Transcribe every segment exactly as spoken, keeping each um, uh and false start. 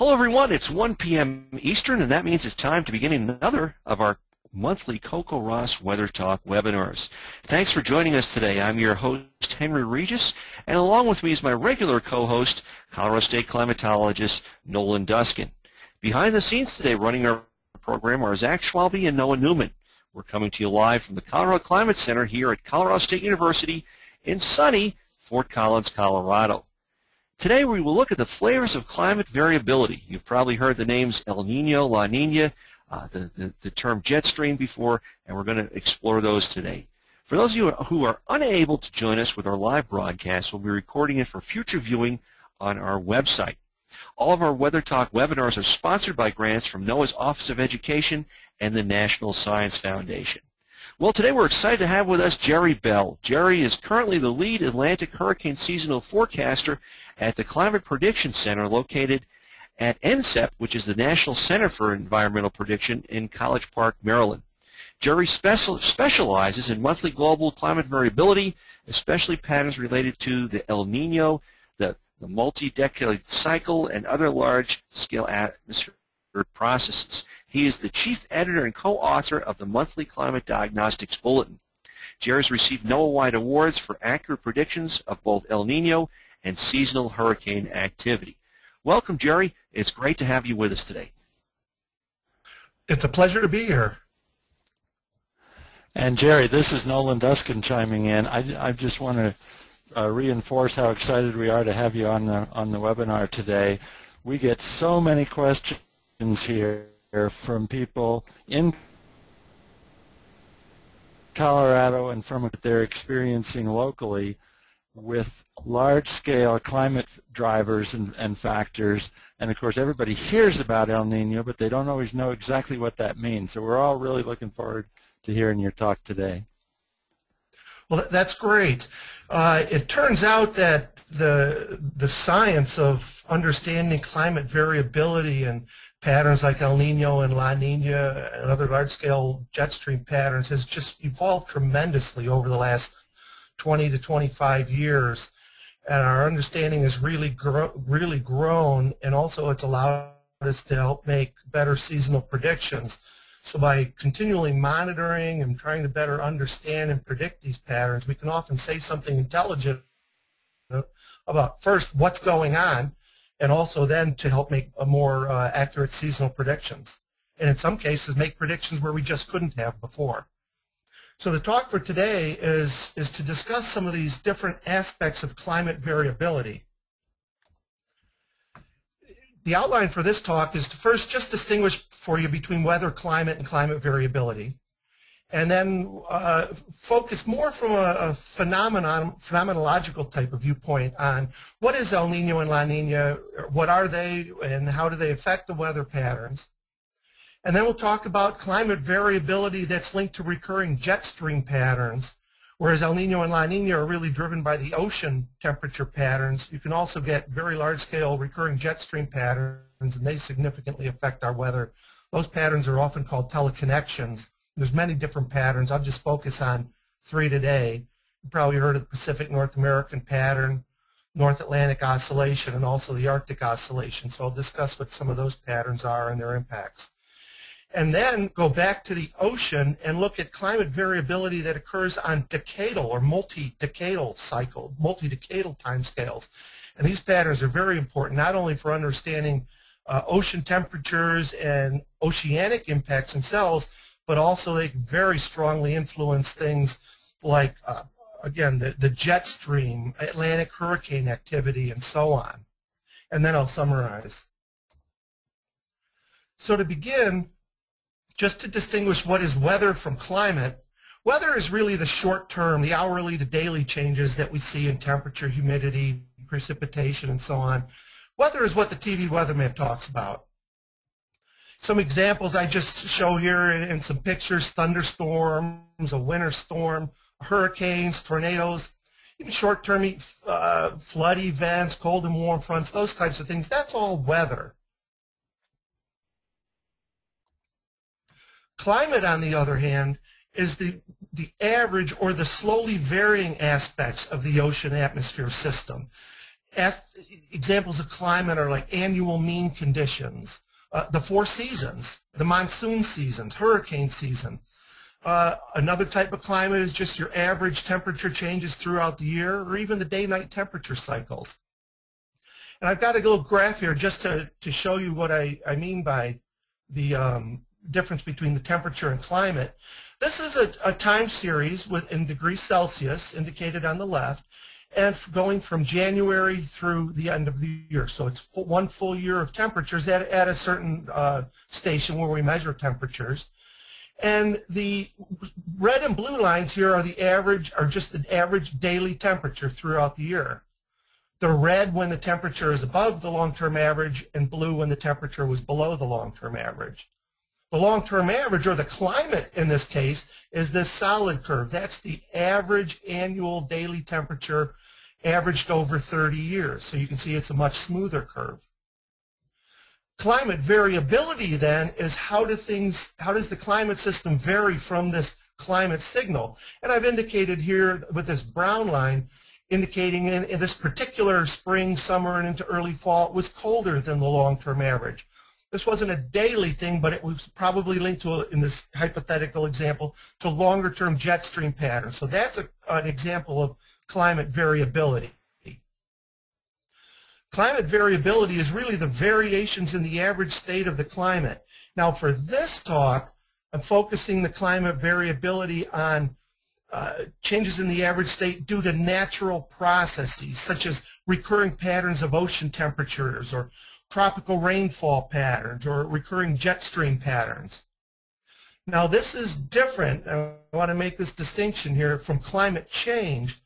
Hello everyone, it's one p m Eastern, and that means it's time to begin another of our monthly CoCoRaHS Weather Talk webinars. Thanks for joining us today. I'm your host, Henry Regis, and along with me is my regular co-host, Colorado State climatologist Nolan Duskin. Behind the scenes today running our program are Zach Schwalbe and Noah Newman. We're coming to you live from the Colorado Climate Center here at Colorado State University in sunny Fort Collins, Colorado. Today we will look at the flavors of climate variability. You've probably heard the names El Niño, La Niña, uh, the, the, the term jet stream before, and we're going to explore those today. For those of you who are unable to join us with our live broadcast, we'll be recording it for future viewing on our website. All of our Weather Talk webinars are sponsored by grants from NOAA's Office of Education and the National Science Foundation. Well, today we're excited to have with us Gerry Bell. Gerry is currently the lead Atlantic hurricane seasonal forecaster at the Climate Prediction Center located at N C E P, which is the National Center for Environmental Prediction in College Park, Maryland. Gerry special, specializes in monthly global climate variability, especially patterns related to the El Niño, the, the multi-decade cycle, and other large-scale atmospheric processes. He is the chief editor and co-author of the Monthly Climate Diagnostics Bulletin. Gerry has received NOAA-wide awards for accurate predictions of both El Niño and seasonal hurricane activity. Welcome, Gerry. It's great to have you with us today. It's a pleasure to be here. And Gerry, this is Nolan Duskin chiming in. I, I just want to uh, reinforce how excited we are to have you on the on the webinar today. We get so many questions here from people in Colorado and from what they're experiencing locally with large-scale climate drivers and, and factors. And of course everybody hears about El Niño, but they don't always know exactly what that means. So we're all really looking forward to hearing your talk today. Well, that's great. Uh, it turns out that the the science of understanding climate variability and patterns like El Niño and La Niña and other large-scale jet stream patterns has just evolved tremendously over the last twenty to twenty-five years, and our understanding has really, gro really grown, and also it's allowed us to help make better seasonal predictions. So by continually monitoring and trying to better understand and predict these patterns, we can often say something intelligent about first what's going on, and also then to help make a more uh, accurate seasonal predictions. And in some cases, make predictions where we just couldn't have before. So the talk for today is, is to discuss some of these different aspects of climate variability. The outline for this talk is to first just distinguish for you between weather, climate, and climate variability, and then uh, focus more from a, a phenomenon, phenomenological type of viewpoint on what is El Niño and La Niña, what are they, and how do they affect the weather patterns. And then we'll talk about climate variability that's linked to recurring jet stream patterns, whereas El Niño and La Niña are really driven by the ocean temperature patterns. You can also get very large-scale recurring jet stream patterns, and they significantly affect our weather. Those patterns are often called teleconnections. There's many different patterns. I'll just focus on three today. You probably heard of the Pacific North American pattern, North Atlantic oscillation, and also the Arctic oscillation. So I'll discuss what some of those patterns are and their impacts. And then go back to the ocean and look at climate variability that occurs on decadal or multi-decadal cycle, multi-decadal timescales. And these patterns are very important, not only for understanding uh, ocean temperatures and oceanic impacts themselves, but also they very strongly influence things like, uh, again, the, the jet stream, Atlantic hurricane activity, and so on. And then I'll summarize. So to begin, just to distinguish what is weather from climate, weather is really the short term, the hourly to daily changes that we see in temperature, humidity, precipitation, and so on. Weather is what the T V weatherman talks about. Some examples I just show here in some pictures: thunderstorms, a winter storm, hurricanes, tornadoes, even short-term uh, flood events, cold and warm fronts, those types of things. That's all weather. Climate, on the other hand, is the, the average or the slowly varying aspects of the ocean atmosphere system. examples of climate are like annual mean conditions, uh, the four seasons, the monsoon seasons, hurricane season. Uh, another type of climate is just your average temperature changes throughout the year, or even the day-night temperature cycles. And I've got a little graph here just to, to show you what I, I mean by the um, difference between the temperature and climate. This is a, a time series with, in degrees Celsius, indicated on the left, and going from January through the end of the year. So it's one full year of temperatures at, at a certain uh, station where we measure temperatures. And the red and blue lines here are the average, are just the average daily temperature throughout the year. The red when the temperature is above the long-term average, and blue when the temperature was below the long-term average. The long-term average, or the climate in this case, is this solid curve. That's the average annual daily temperature averaged over thirty years. So you can see it's a much smoother curve. Climate variability then is how do things, how does the climate system vary from this climate signal? And I've indicated here with this brown line, indicating in, in this particular spring, summer, and into early fall, it was colder than the long-term average. This wasn't a daily thing, but it was probably linked to, a, in this hypothetical example, to longer-term jet stream patterns. So that's a, an example of climate variability. Climate variability is really the variations in the average state of the climate. Now for this talk, I'm focusing the climate variability on uh, changes in the average state due to natural processes, such as recurring patterns of ocean temperatures, or tropical rainfall patterns, or recurring jet stream patterns. Now this is different, I want to make this distinction here, from climate change,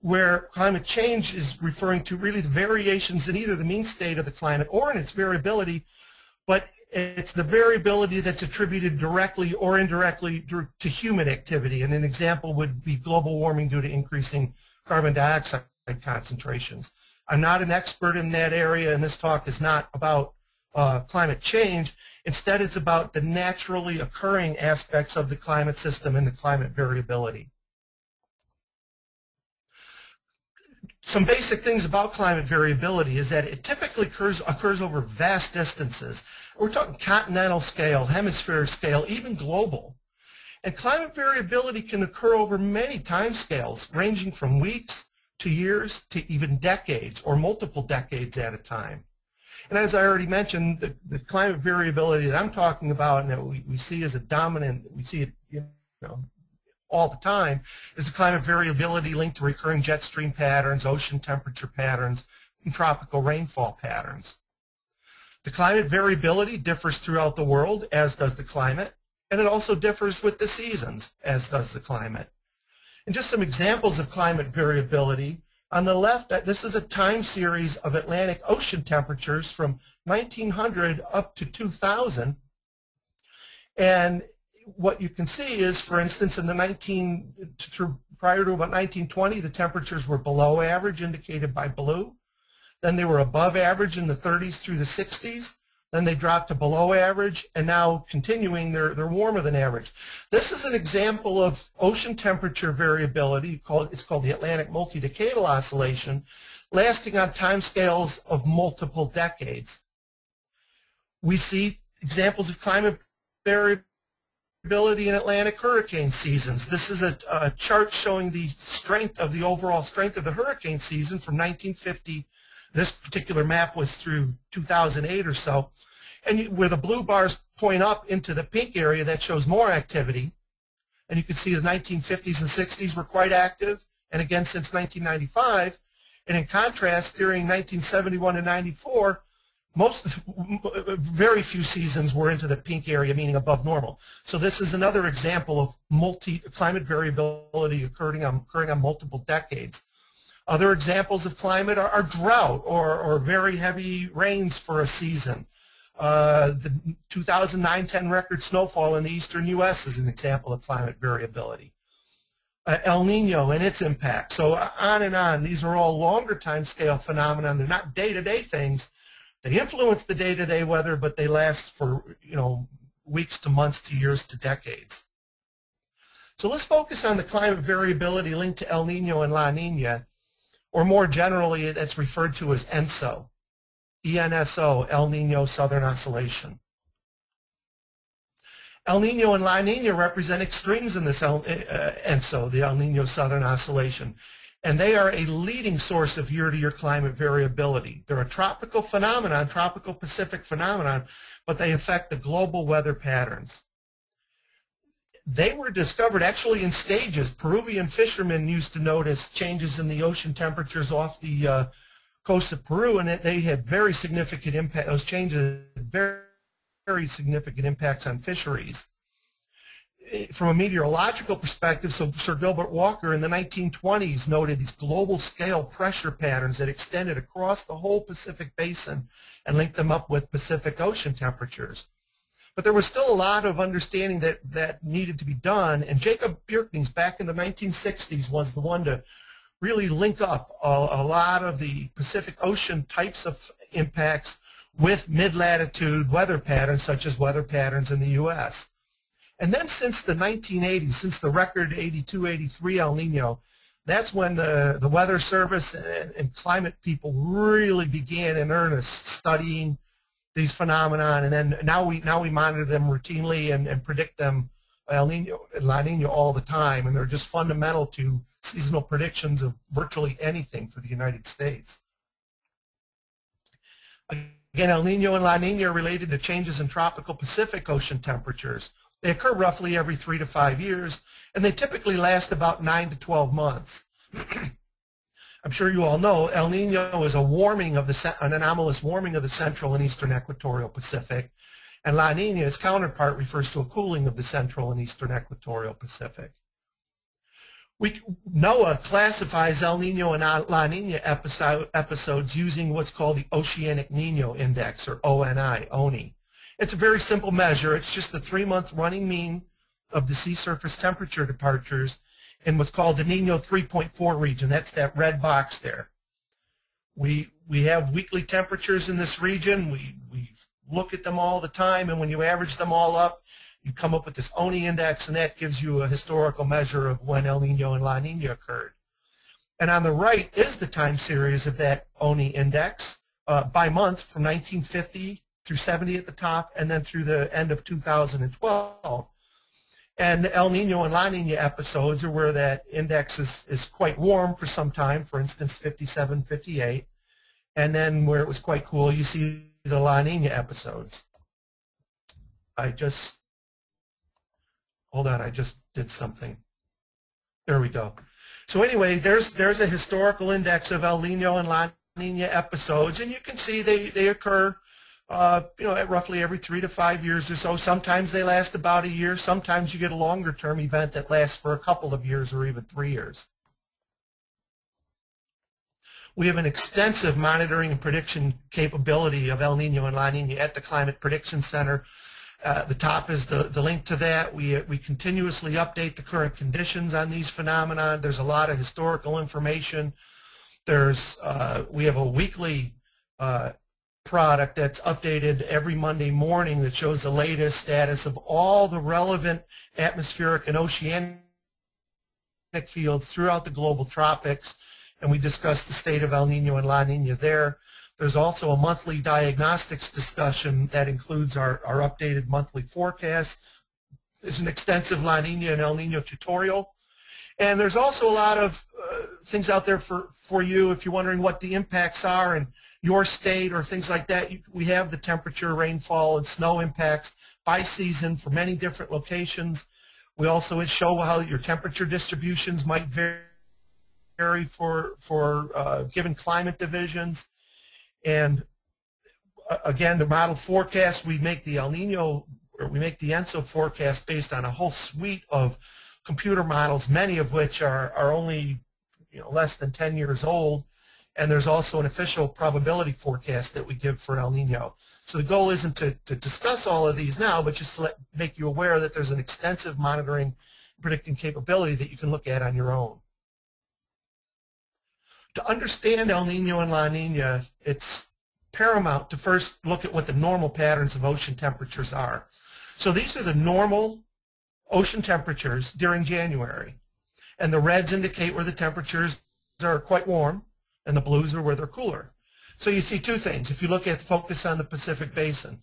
where climate change is referring to really the variations in either the mean state of the climate or in its variability, but it's the variability that's attributed directly or indirectly to human activity. And an example would be global warming due to increasing carbon dioxide concentrations. I'm not an expert in that area, and this talk is not about uh, climate change. Instead, it's about the naturally occurring aspects of the climate system and the climate variability. Some basic things about climate variability is that it typically occurs, occurs over vast distances. We're talking continental scale, hemisphere scale, even global. And climate variability can occur over many time scales, ranging from weeks to years to even decades or multiple decades at a time. And as I already mentioned, the, the climate variability that I'm talking about and that we, we see as a dominant, we see it, you know, all the time, is the climate variability linked to recurring jet stream patterns, ocean temperature patterns, and tropical rainfall patterns. The climate variability differs throughout the world, as does the climate, and it also differs with the seasons, as does the climate. And just some examples of climate variability. On the left, this is a time series of Atlantic ocean temperatures from nineteen hundred up to two thousand, and what you can see is, for instance, in the nineteen, through, prior to about nineteen twenty, the temperatures were below average, indicated by blue. Then they were above average in the thirties through the sixties. Then they dropped to below average, and now continuing, they're, they're warmer than average. This is an example of ocean temperature variability. Called, it's called the Atlantic Multidecadal Oscillation, lasting on timescales of multiple decades. We see examples of climate variability in Atlantic hurricane seasons. This is a, a chart showing the strength of the overall strength of the hurricane season from nineteen fifty. This particular map was through two thousand eight or so, and you, where the blue bars point up into the pink area, that shows more activity. And you can see the nineteen fifties and sixties were quite active, and again since nineteen ninety-five. And in contrast, during nineteen seventy-one and ninety-four, most, very few seasons were into the pink area, meaning above normal. So this is another example of multi climate variability occurring on, occurring on multiple decades. Other examples of climate are, are drought or, or very heavy rains for a season. Uh, the two thousand nine ten record snowfall in the eastern U S is an example of climate variability. Uh, El Nino and its impact. So on and on. These are all longer time scale phenomena. They're not day-to-day things. They influence the day-to-day weather, but they last for, you know, weeks to months to years to decades. So let's focus on the climate variability linked to El Nino and La Nina. or more generally, it's referred to as ENSO, E N S O, El Nino Southern Oscillation. El Nino and La Nina represent extremes in this El, uh, ENSO, the El Nino Southern Oscillation, and they are a leading source of year-to-year climate variability. They're a tropical phenomenon, tropical Pacific phenomenon, but they affect the global weather patterns. They were discovered actually in stages. Peruvian fishermen used to notice changes in the ocean temperatures off the uh, coast of Peru, and they had very significant impact. Those changes had very very significant impacts on fisheries. From a meteorological perspective, so Sir Gilbert Walker in the nineteen twenties noted these global scale pressure patterns that extended across the whole Pacific basin and linked them up with Pacific Ocean temperatures. But there was still a lot of understanding that, that needed to be done, and Jacob Bjerknes back in the nineteen sixties was the one to really link up a, a lot of the Pacific Ocean types of impacts with mid-latitude weather patterns, such as weather patterns in the U S. And then since the nineteen eighties, since the record eighty-two eighty-three El Nino, that's when the, the Weather Service and, and climate people really began in earnest studying these phenomenon, and then now we, now we monitor them routinely and, and predict them, El Nino and La Nina, all the time, and they're just fundamental to seasonal predictions of virtually anything for the United States. Again, El Nino and La Nina are related to changes in tropical Pacific Ocean temperatures. They occur roughly every three to five years, and they typically last about nine to twelve months. I'm sure you all know El Nino is a warming of the, an anomalous warming of the central and eastern equatorial Pacific, and La Nina, its counterpart, refers to a cooling of the central and eastern equatorial Pacific. We, NOAA classifies El Nino and La Nina episode, episodes using what's called the Oceanic Nino Index, or O N I, O N I. It's a very simple measure. It's just the three-month running mean of the sea surface temperature departures in what's called the Nino three point four region. That's that red box there. We, we have weekly temperatures in this region. We, we look at them all the time, and when you average them all up, you come up with this O N I index, and that gives you a historical measure of when El Nino and La Nina occurred. And on the right is the time series of that O N I index uh, by month from nineteen fifty through seventy at the top, and then through the end of two thousand twelve. And the El Nino and La Nina episodes are where that index is, is quite warm for some time, for instance, fifty-seven, fifty-eight, and then where it was quite cool, you see the La Nina episodes. I just... Hold on, I just did something. There we go. So anyway, there's, there's a historical index of El Nino and La Nina episodes, and you can see they, they occur uh, you know, at roughly every three to five years or so. Sometimes they last about a year. Sometimes you get a longer-term event that lasts for a couple of years or even three years. We have an extensive monitoring and prediction capability of El Nino and La Nina at the Climate Prediction Center. Uh, the top is the, the link to that. We, we continuously update the current conditions on these phenomena. There's a lot of historical information. There's, uh, we have a weekly uh, product that's updated every Monday morning that shows the latest status of all the relevant atmospheric and oceanic fields throughout the global tropics, and we discuss the state of El Nino and La Nina there. There's also a monthly diagnostics discussion that includes our, our updated monthly forecast. There's an extensive La Nina and El Nino tutorial. And there's also a lot of uh, things out there for, for you if you're wondering what the impacts are in your state or things like that. You, we have the temperature, rainfall, and snow impacts by season for many different locations. We also show how your temperature distributions might vary for, for uh, given climate divisions. And again, the model forecast, we make the El Nino, or we make the ENSO forecast based on a whole suite of computer models, many of which are, are only you know, less than ten years old. And there's also an official probability forecast that we give for El Nino. So the goal isn't to, to discuss all of these now, but just to let, make you aware that there's an extensive monitoring and predicting capability that you can look at on your own. To understand El Nino and La Nina, it's paramount to first look at what the normal patterns of ocean temperatures are. So these are the normal ocean temperatures during January. And the reds indicate where the temperatures are quite warm, and the blues are where they're cooler. So you see two things. If you look at the focus on the Pacific Basin,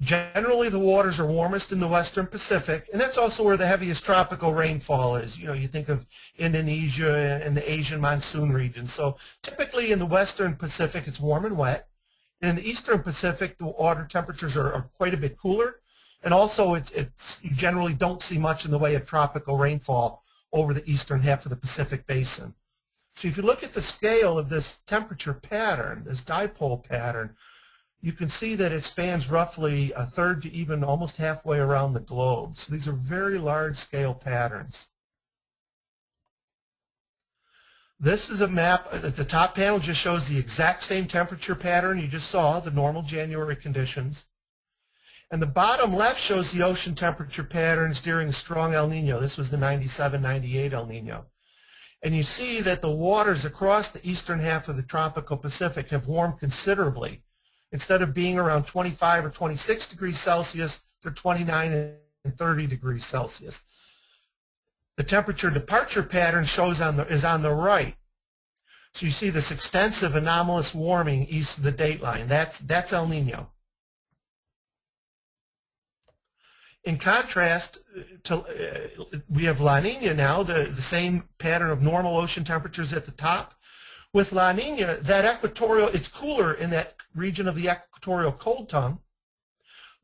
generally the waters are warmest in the Western Pacific, and that's also where the heaviest tropical rainfall is. You know, you think of Indonesia and the Asian monsoon region. So typically in the Western Pacific, it's warm and wet. And in the Eastern Pacific, the water temperatures are, are quite a bit cooler. And also, it's, it's, you generally don't see much in the way of tropical rainfall over the eastern half of the Pacific Basin. So if you look at the scale of this temperature pattern, this dipole pattern, you can see that it spans roughly a third to even almost halfway around the globe. So these are very large-scale patterns. This is a map. The top panel just shows the exact same temperature pattern you just saw, the normal January conditions. And the bottom left shows the ocean temperature patterns during strong El Nino. This was the ninety-seven ninety-eight El Nino. And you see that the waters across the eastern half of the tropical Pacific have warmed considerably. Instead of being around twenty-five or twenty-six degrees Celsius, they're twenty-nine and thirty degrees Celsius. The temperature departure pattern shows on the, is on the right. So you see this extensive anomalous warming east of the dateline. That's, that's El Nino. In contrast, to, uh, we have La Niña now, the, the same pattern of normal ocean temperatures at the top. With La Niña, that equatorial, it's cooler in that region of the equatorial cold tongue.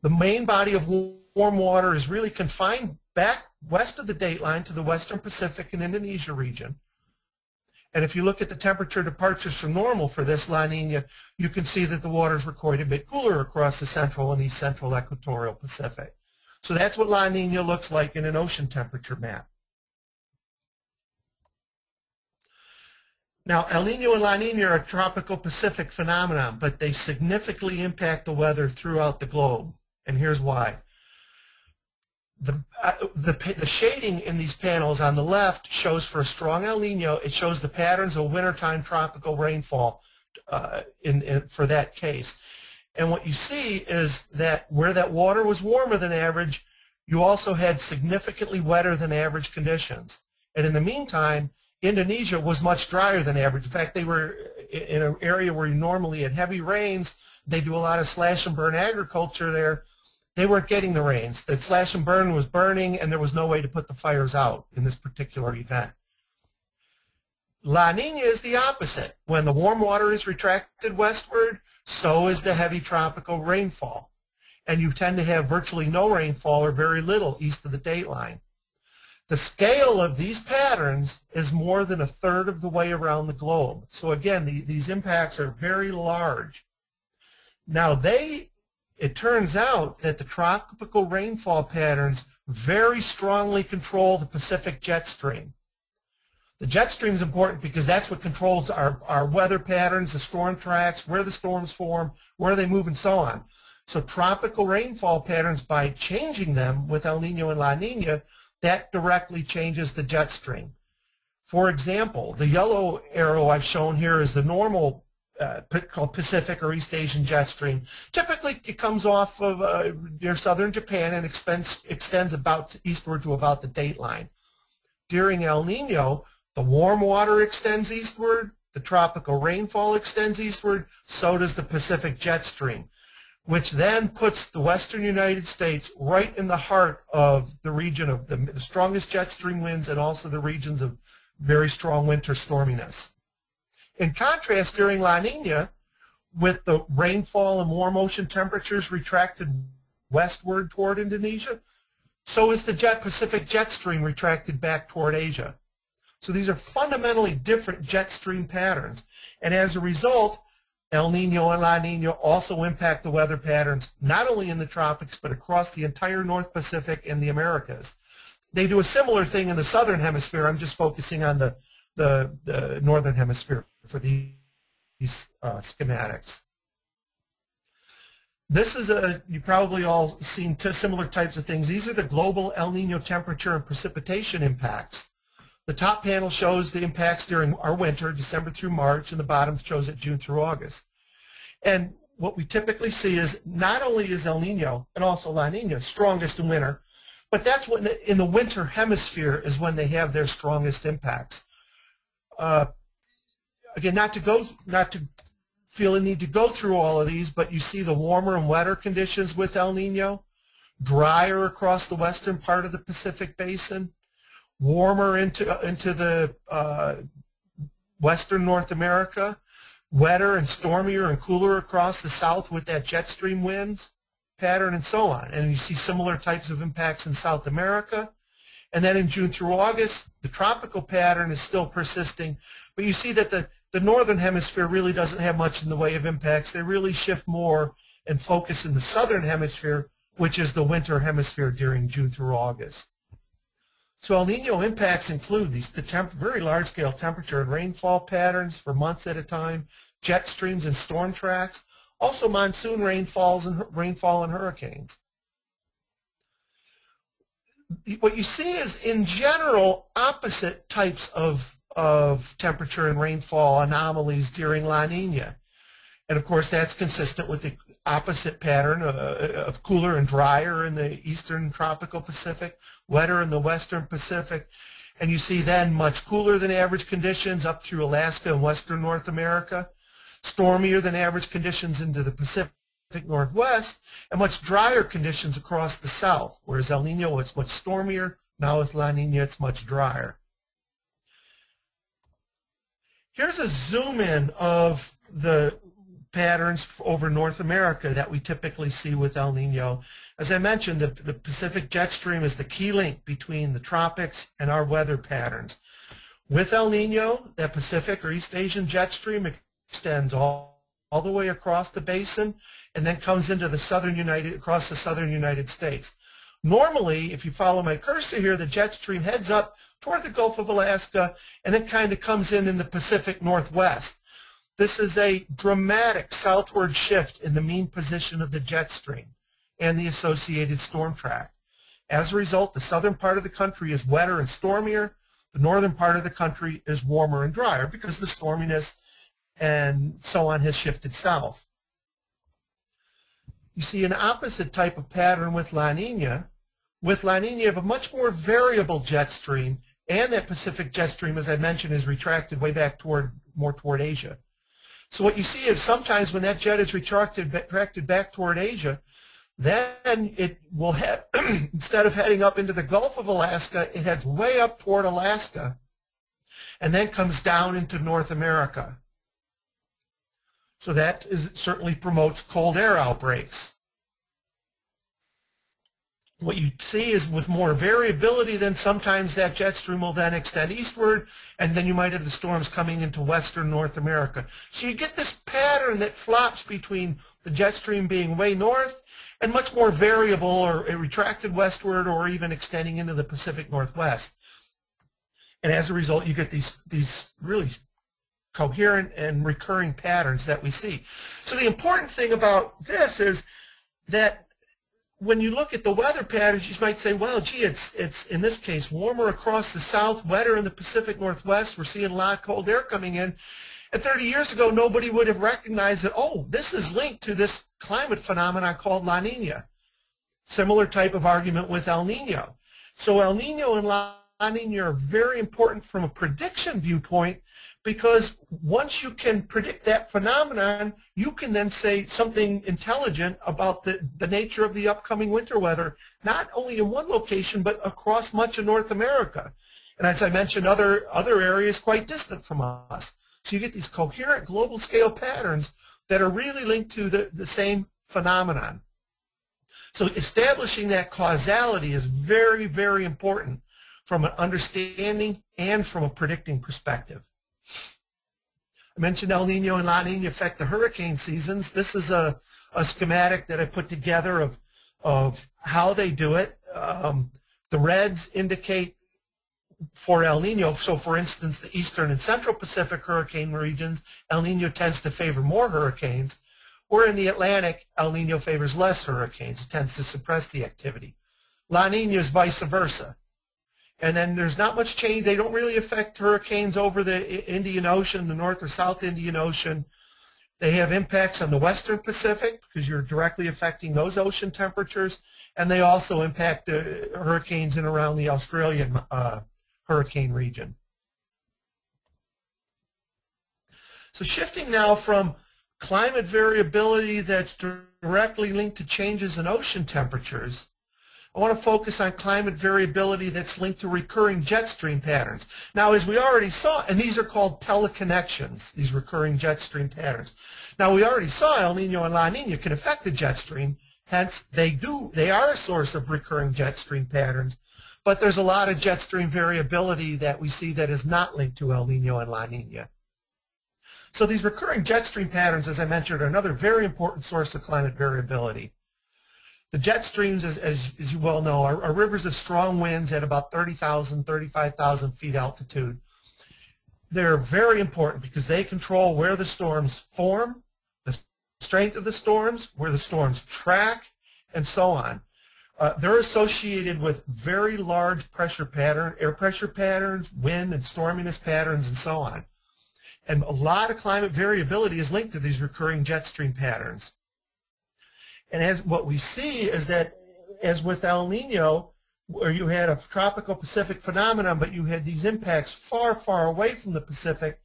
The main body of warm water is really confined back west of the dateline to the Western Pacific and Indonesia region. And if you look at the temperature departures from normal for this La Niña, you can see that the waters were quite a bit cooler across the central and east central equatorial Pacific. So that's what La Niña looks like in an ocean temperature map. Now, El Niño and La Niña are a tropical Pacific phenomenon, but they significantly impact the weather throughout the globe, and here's why. The, uh, the, the shading in these panels on the left shows for a strong El Niño, it shows the patterns of wintertime tropical rainfall uh, in, in, for that case. And what you see is that where that water was warmer than average, you also had significantly wetter than average conditions. And in the meantime, Indonesia was much drier than average. In fact, they were in an area where you normally had heavy rains. They do a lot of slash and burn agriculture there. They weren't getting the rains. That slash and burn was burning, and there was no way to put the fires out in this particular event. La Niña is the opposite. When the warm water is retracted westward, so is the heavy tropical rainfall. And you tend to have virtually no rainfall or very little east of the dateline. The scale of these patterns is more than a third of the way around the globe. So again, the, these impacts are very large. Now they, it turns out that the tropical rainfall patterns very strongly control the Pacific jet stream. The jet stream is important because that's what controls our, our weather patterns, the storm tracks, where the storms form, where they move, and so on. So tropical rainfall patterns, by changing them with El Nino and La Niña, that directly changes the jet stream. For example, the yellow arrow I've shown here is the normal uh, called Pacific or East Asian jet stream. Typically, it comes off of uh, near southern Japan and extends, extends about to eastward to about the dateline. During El Nino, the warm water extends eastward, the tropical rainfall extends eastward, so does the Pacific jet stream, which then puts the western United States right in the heart of the region of the, the strongest jet stream winds and also the regions of very strong winter storminess. In contrast, during La Niña, with the rainfall and warm ocean temperatures retracted westward toward Indonesia, so is the jet Pacific jet stream retracted back toward Asia. So these are fundamentally different jet stream patterns, and as a result, El Nino and La Niña also impact the weather patterns, not only in the tropics, but across the entire North Pacific and the Americas. They do a similar thing in the southern hemisphere. I'm just focusing on the, the, the northern hemisphere for these uh, schematics. This is a, you probably all seen two similar types of things. These are the global El Nino temperature and precipitation impacts. The top panel shows the impacts during our winter, December through March, and the bottom shows it June through August. And what we typically see is not only is El Nino and also La Niña strongest in winter, but that's when the, in the winter hemisphere is when they have their strongest impacts. Uh, again, not to go, not to feel a need to go through all of these, but you see the warmer and wetter conditions with El Niño, drier across the western part of the Pacific Basin, warmer into into the uh, western North America, wetter and stormier and cooler across the south with that jet stream wind pattern and so on. And you see similar types of impacts in South America. And then in June through August, the tropical pattern is still persisting, but you see that the, the northern hemisphere really doesn't have much in the way of impacts. They really shift more and focus in the southern hemisphere, which is the winter hemisphere during June through August. So El Niño impacts include these the temp, very large-scale temperature and rainfall patterns for months at a time, jet streams and storm tracks, also monsoon rainfalls and rainfall and hurricanes. What you see is, in general, opposite types of, of temperature and rainfall anomalies during La Niña. And, of course, that's consistent with the opposite pattern of cooler and drier in the eastern tropical Pacific, wetter in the western Pacific. And you see then much cooler than average conditions up through Alaska and western North America, stormier than average conditions into the Pacific Northwest, and much drier conditions across the south. Whereas El Niño, it's much stormier. Now with La Niña, it's much drier. Here's a zoom in of the patterns over North America that we typically see with El Niño. As I mentioned, the, the Pacific jet stream is the key link between the tropics and our weather patterns. With El Niño, that Pacific or East Asian jet stream extends all, all the way across the basin and then comes into the southern United, across the southern United States. Normally, if you follow my cursor here, the jet stream heads up toward the Gulf of Alaska and then kind of comes in in the Pacific Northwest. This is a dramatic southward shift in the mean position of the jet stream and the associated storm track. As a result, the southern part of the country is wetter and stormier. The northern part of the country is warmer and drier because the storminess and so on has shifted south. You see an opposite type of pattern with La Niña. With La Niña, you have a much more variable jet stream, and that Pacific jet stream, as I mentioned, is retracted way back toward, more toward Asia. So what you see is sometimes when that jet is retracted, retracted back toward Asia, then it will have, instead of heading up into the Gulf of Alaska, it heads way up toward Alaska and then comes down into North America. So that is, certainly promotes cold air outbreaks. What you see is with more variability, then sometimes that jet stream will then extend eastward, and then you might have the storms coming into western North America. So you get this pattern that flops between the jet stream being way north and much more variable or retracted westward or even extending into the Pacific Northwest. And as a result, you get these, these really coherent and recurring patterns that we see. So the important thing about this is that when you look at the weather patterns, you might say, well, gee, it's, it's in this case warmer across the south, wetter in the Pacific Northwest. We're seeing a lot of cold air coming in. And thirty years ago, nobody would have recognized that, oh, this is linked to this climate phenomenon called La Niña. Similar type of argument with El Niño. So El Niño and La Niña are very important from a prediction viewpoint, because once you can predict that phenomenon, you can then say something intelligent about the, the nature of the upcoming winter weather, not only in one location, but across much of North America. And as I mentioned, other, other areas quite distant from us. So you get these coherent global scale patterns that are really linked to the, the same phenomenon. So establishing that causality is very, very important from an understanding and from a predicting perspective. I mentioned El Niño and La Niña affect the hurricane seasons. This is a, a schematic that I put together of, of how they do it. Um, the reds indicate for El Niño, so for instance, the eastern and central Pacific hurricane regions, El Niño tends to favor more hurricanes, where in the Atlantic, El Niño favors less hurricanes. It tends to suppress the activity. La Niña is vice versa. And then there's not much change. They don't really affect hurricanes over the Indian Ocean, the North or South Indian Ocean. They have impacts on the Western Pacific because you're directly affecting those ocean temperatures, and they also impact the hurricanes in and around the Australian uh, hurricane region. So shifting now from climate variability that's directly linked to changes in ocean temperatures, I want to focus on climate variability that's linked to recurring jet stream patterns. Now, as we already saw, and these are called teleconnections, these recurring jet stream patterns. Now, we already saw El Nino and La Nina can affect the jet stream, hence they do, they are a source of recurring jet stream patterns, but there's a lot of jet stream variability that we see that is not linked to El Nino and La Nina. So these recurring jet stream patterns, as I mentioned, are another very important source of climate variability. The jet streams, as, as, as you well know, are, are rivers of strong winds at about thirty thousand, thirty-five thousand feet altitude. They're very important because they control where the storms form, the strength of the storms, where the storms track, and so on. Uh, they're associated with very large pressure pattern, air pressure patterns, wind and storminess patterns, and so on. And a lot of climate variability is linked to these recurring jet stream patterns. And as what we see is that, as with El Nino, where you had a tropical Pacific phenomenon, but you had these impacts far, far away from the Pacific,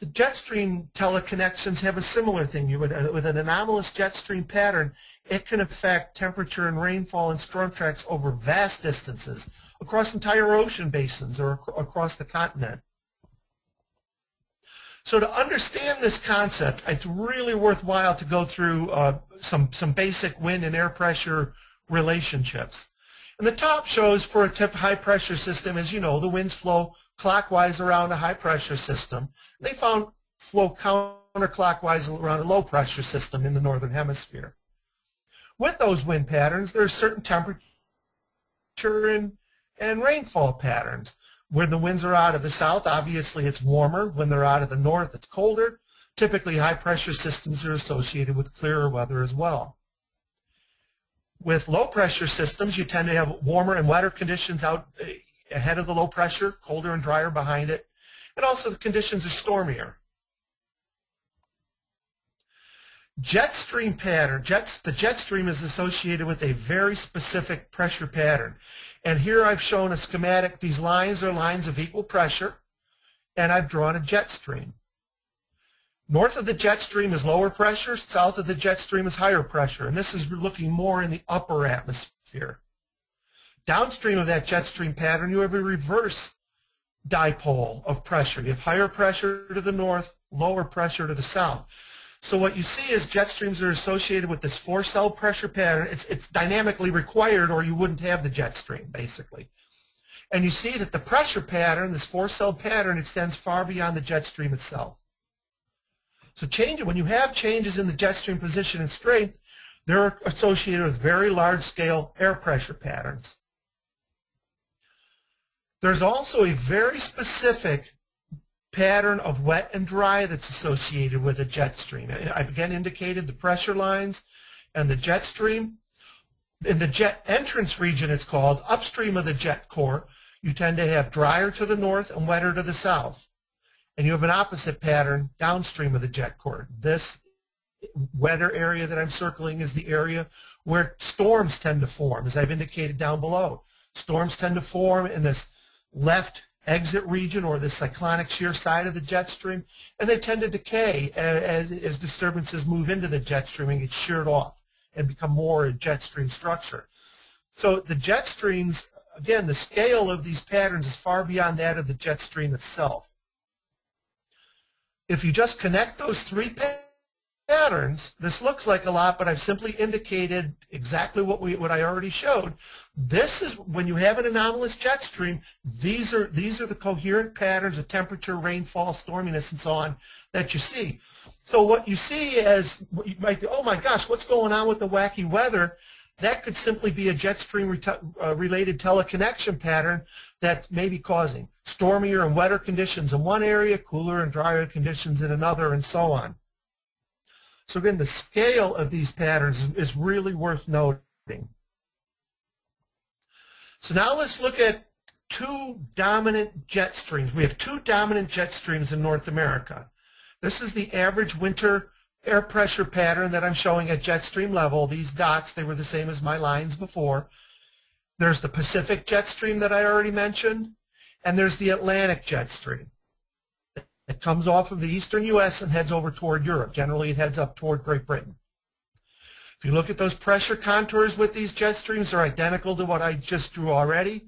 the jet stream teleconnections have a similar thing. You would, with an anomalous jet stream pattern, it can affect temperature and rainfall and storm tracks over vast distances, across entire ocean basins or ac- across the continent. So to understand this concept, it's really worthwhile to go through uh, some, some basic wind and air pressure relationships. And the top shows for a tip high pressure system, as you know, the winds flow clockwise around a high pressure system. They found flow counterclockwise around a low pressure system in the northern hemisphere. With those wind patterns, there are certain temperature and, and rainfall patterns. When the winds are out of the south, obviously it's warmer. When they're out of the north, it's colder. Typically, high-pressure systems are associated with clearer weather as well. With low-pressure systems, you tend to have warmer and wetter conditions out ahead of the low pressure, colder and drier behind it, and also the conditions are stormier. Jet stream pattern. Jets, the jet stream is associated with a very specific pressure pattern. And here I've shown a schematic. These lines are lines of equal pressure, and I've drawn a jet stream. North of the jet stream is lower pressure. South of the jet stream is higher pressure. And this is looking more in the upper atmosphere. Downstream of that jet stream pattern, you have a reverse dipole of pressure. You have higher pressure to the north, lower pressure to the south. So what you see is jet streams are associated with this four-cell pressure pattern. It's, it's dynamically required, or you wouldn't have the jet stream, basically. And you see that the pressure pattern, this four-cell pattern, extends far beyond the jet stream itself. So change, when you have changes in the jet stream position and strength, they're associated with very large-scale air pressure patterns. There's also a very specific pattern of wet and dry that's associated with a jet stream. I've again indicated the pressure lines and the jet stream. In the jet entrance region, it's called, upstream of the jet core, you tend to have drier to the north and wetter to the south. And you have an opposite pattern downstream of the jet core. This wetter area that I'm circling is the area where storms tend to form, as I've indicated down below. Storms tend to form in this left exit region or the cyclonic shear side of the jet stream, and they tend to decay as, as disturbances move into the jet stream and get sheared off and become more a jet stream structure. So the jet streams, again, the scale of these patterns is far beyond that of the jet stream itself. If you just connect those three patterns, this looks like a lot, but I've simply indicated exactly what we what I already showed. This is when you have an anomalous jet stream, these are these are the coherent patterns of temperature, rainfall, storminess, and so on that you see. So what you see as you might think, oh my gosh, what's going on with the wacky weather? That could simply be a jet stream uh, related teleconnection pattern that may be causing stormier and wetter conditions in one area, cooler and drier conditions in another, and so on. So again, the scale of these patterns is really worth noting. So now let's look at two dominant jet streams. We have two dominant jet streams in North America. This is the average winter air pressure pattern that I'm showing at jet stream level. These dots, they were the same as my lines before. There's the Pacific jet stream that I already mentioned, and there's the Atlantic jet stream. It comes off of the eastern U S and heads over toward Europe. Generally, it heads up toward Great Britain. If you look at those pressure contours with these jet streams, they're identical to what I just drew already.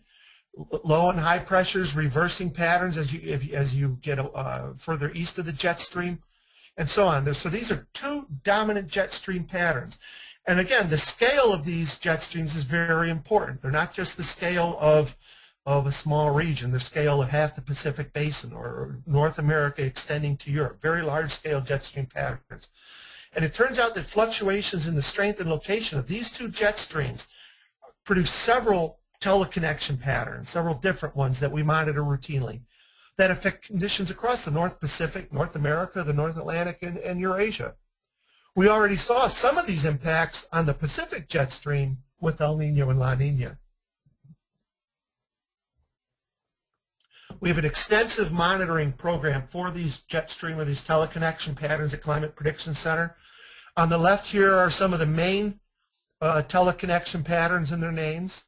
Low and high pressures reversing patterns as you, if, as you get uh, further east of the jet stream, and so on. So these are two dominant jet stream patterns. And again, the scale of these jet streams is very important. They're not just the scale of, of a small region, the scale of half the Pacific Basin or North America extending to Europe, very large-scale jet stream patterns. And it turns out that fluctuations in the strength and location of these two jet streams produce several teleconnection patterns, several different ones that we monitor routinely that affect conditions across the North Pacific, North America, the North Atlantic, and, and Eurasia. We already saw some of these impacts on the Pacific jet stream with El Nino and La Nina. We have an extensive monitoring program for these jet stream or these teleconnection patterns at Climate Prediction Center. On the left here are some of the main uh, teleconnection patterns and their names.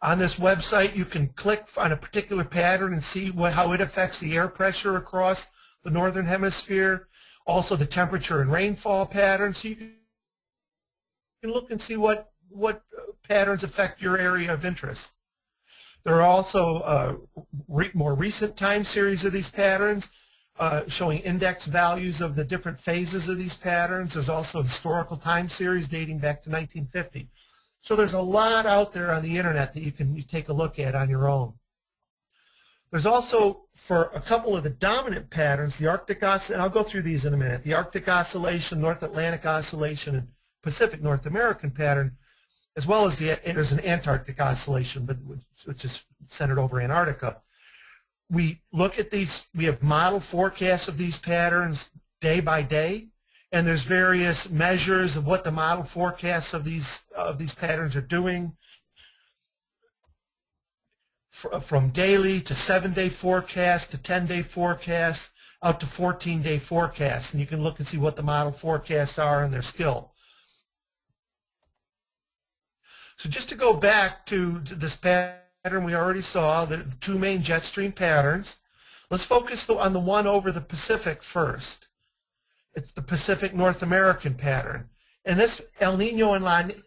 On this website, you can click on a particular pattern and see what, how it affects the air pressure across the northern hemisphere. Also the temperature and rainfall patterns. So you can look and see what, what patterns affect your area of interest. There are also uh, re more recent time series of these patterns uh, showing index values of the different phases of these patterns. There's also historical time series dating back to nineteen fifty. So there's a lot out there on the internet that you can you take a look at on your own. There's also, for a couple of the dominant patterns, the Arctic Oscillation, and I'll go through these in a minute, the Arctic Oscillation, North Atlantic Oscillation, and Pacific North American pattern, as well as the, there's an Antarctic Oscillation, but which is centered over Antarctica. We look at these, we have model forecasts of these patterns day by day, and there's various measures of what the model forecasts of these, of these patterns are doing, from daily to seven-day forecasts to ten-day forecasts out to fourteen-day forecasts, and you can look and see what the model forecasts are and their skill. So just to go back to, to this pattern we already saw, the, the two main jet stream patterns, let's focus the, on the one over the Pacific first. It's the Pacific North American pattern. And this El Nino and La Nina,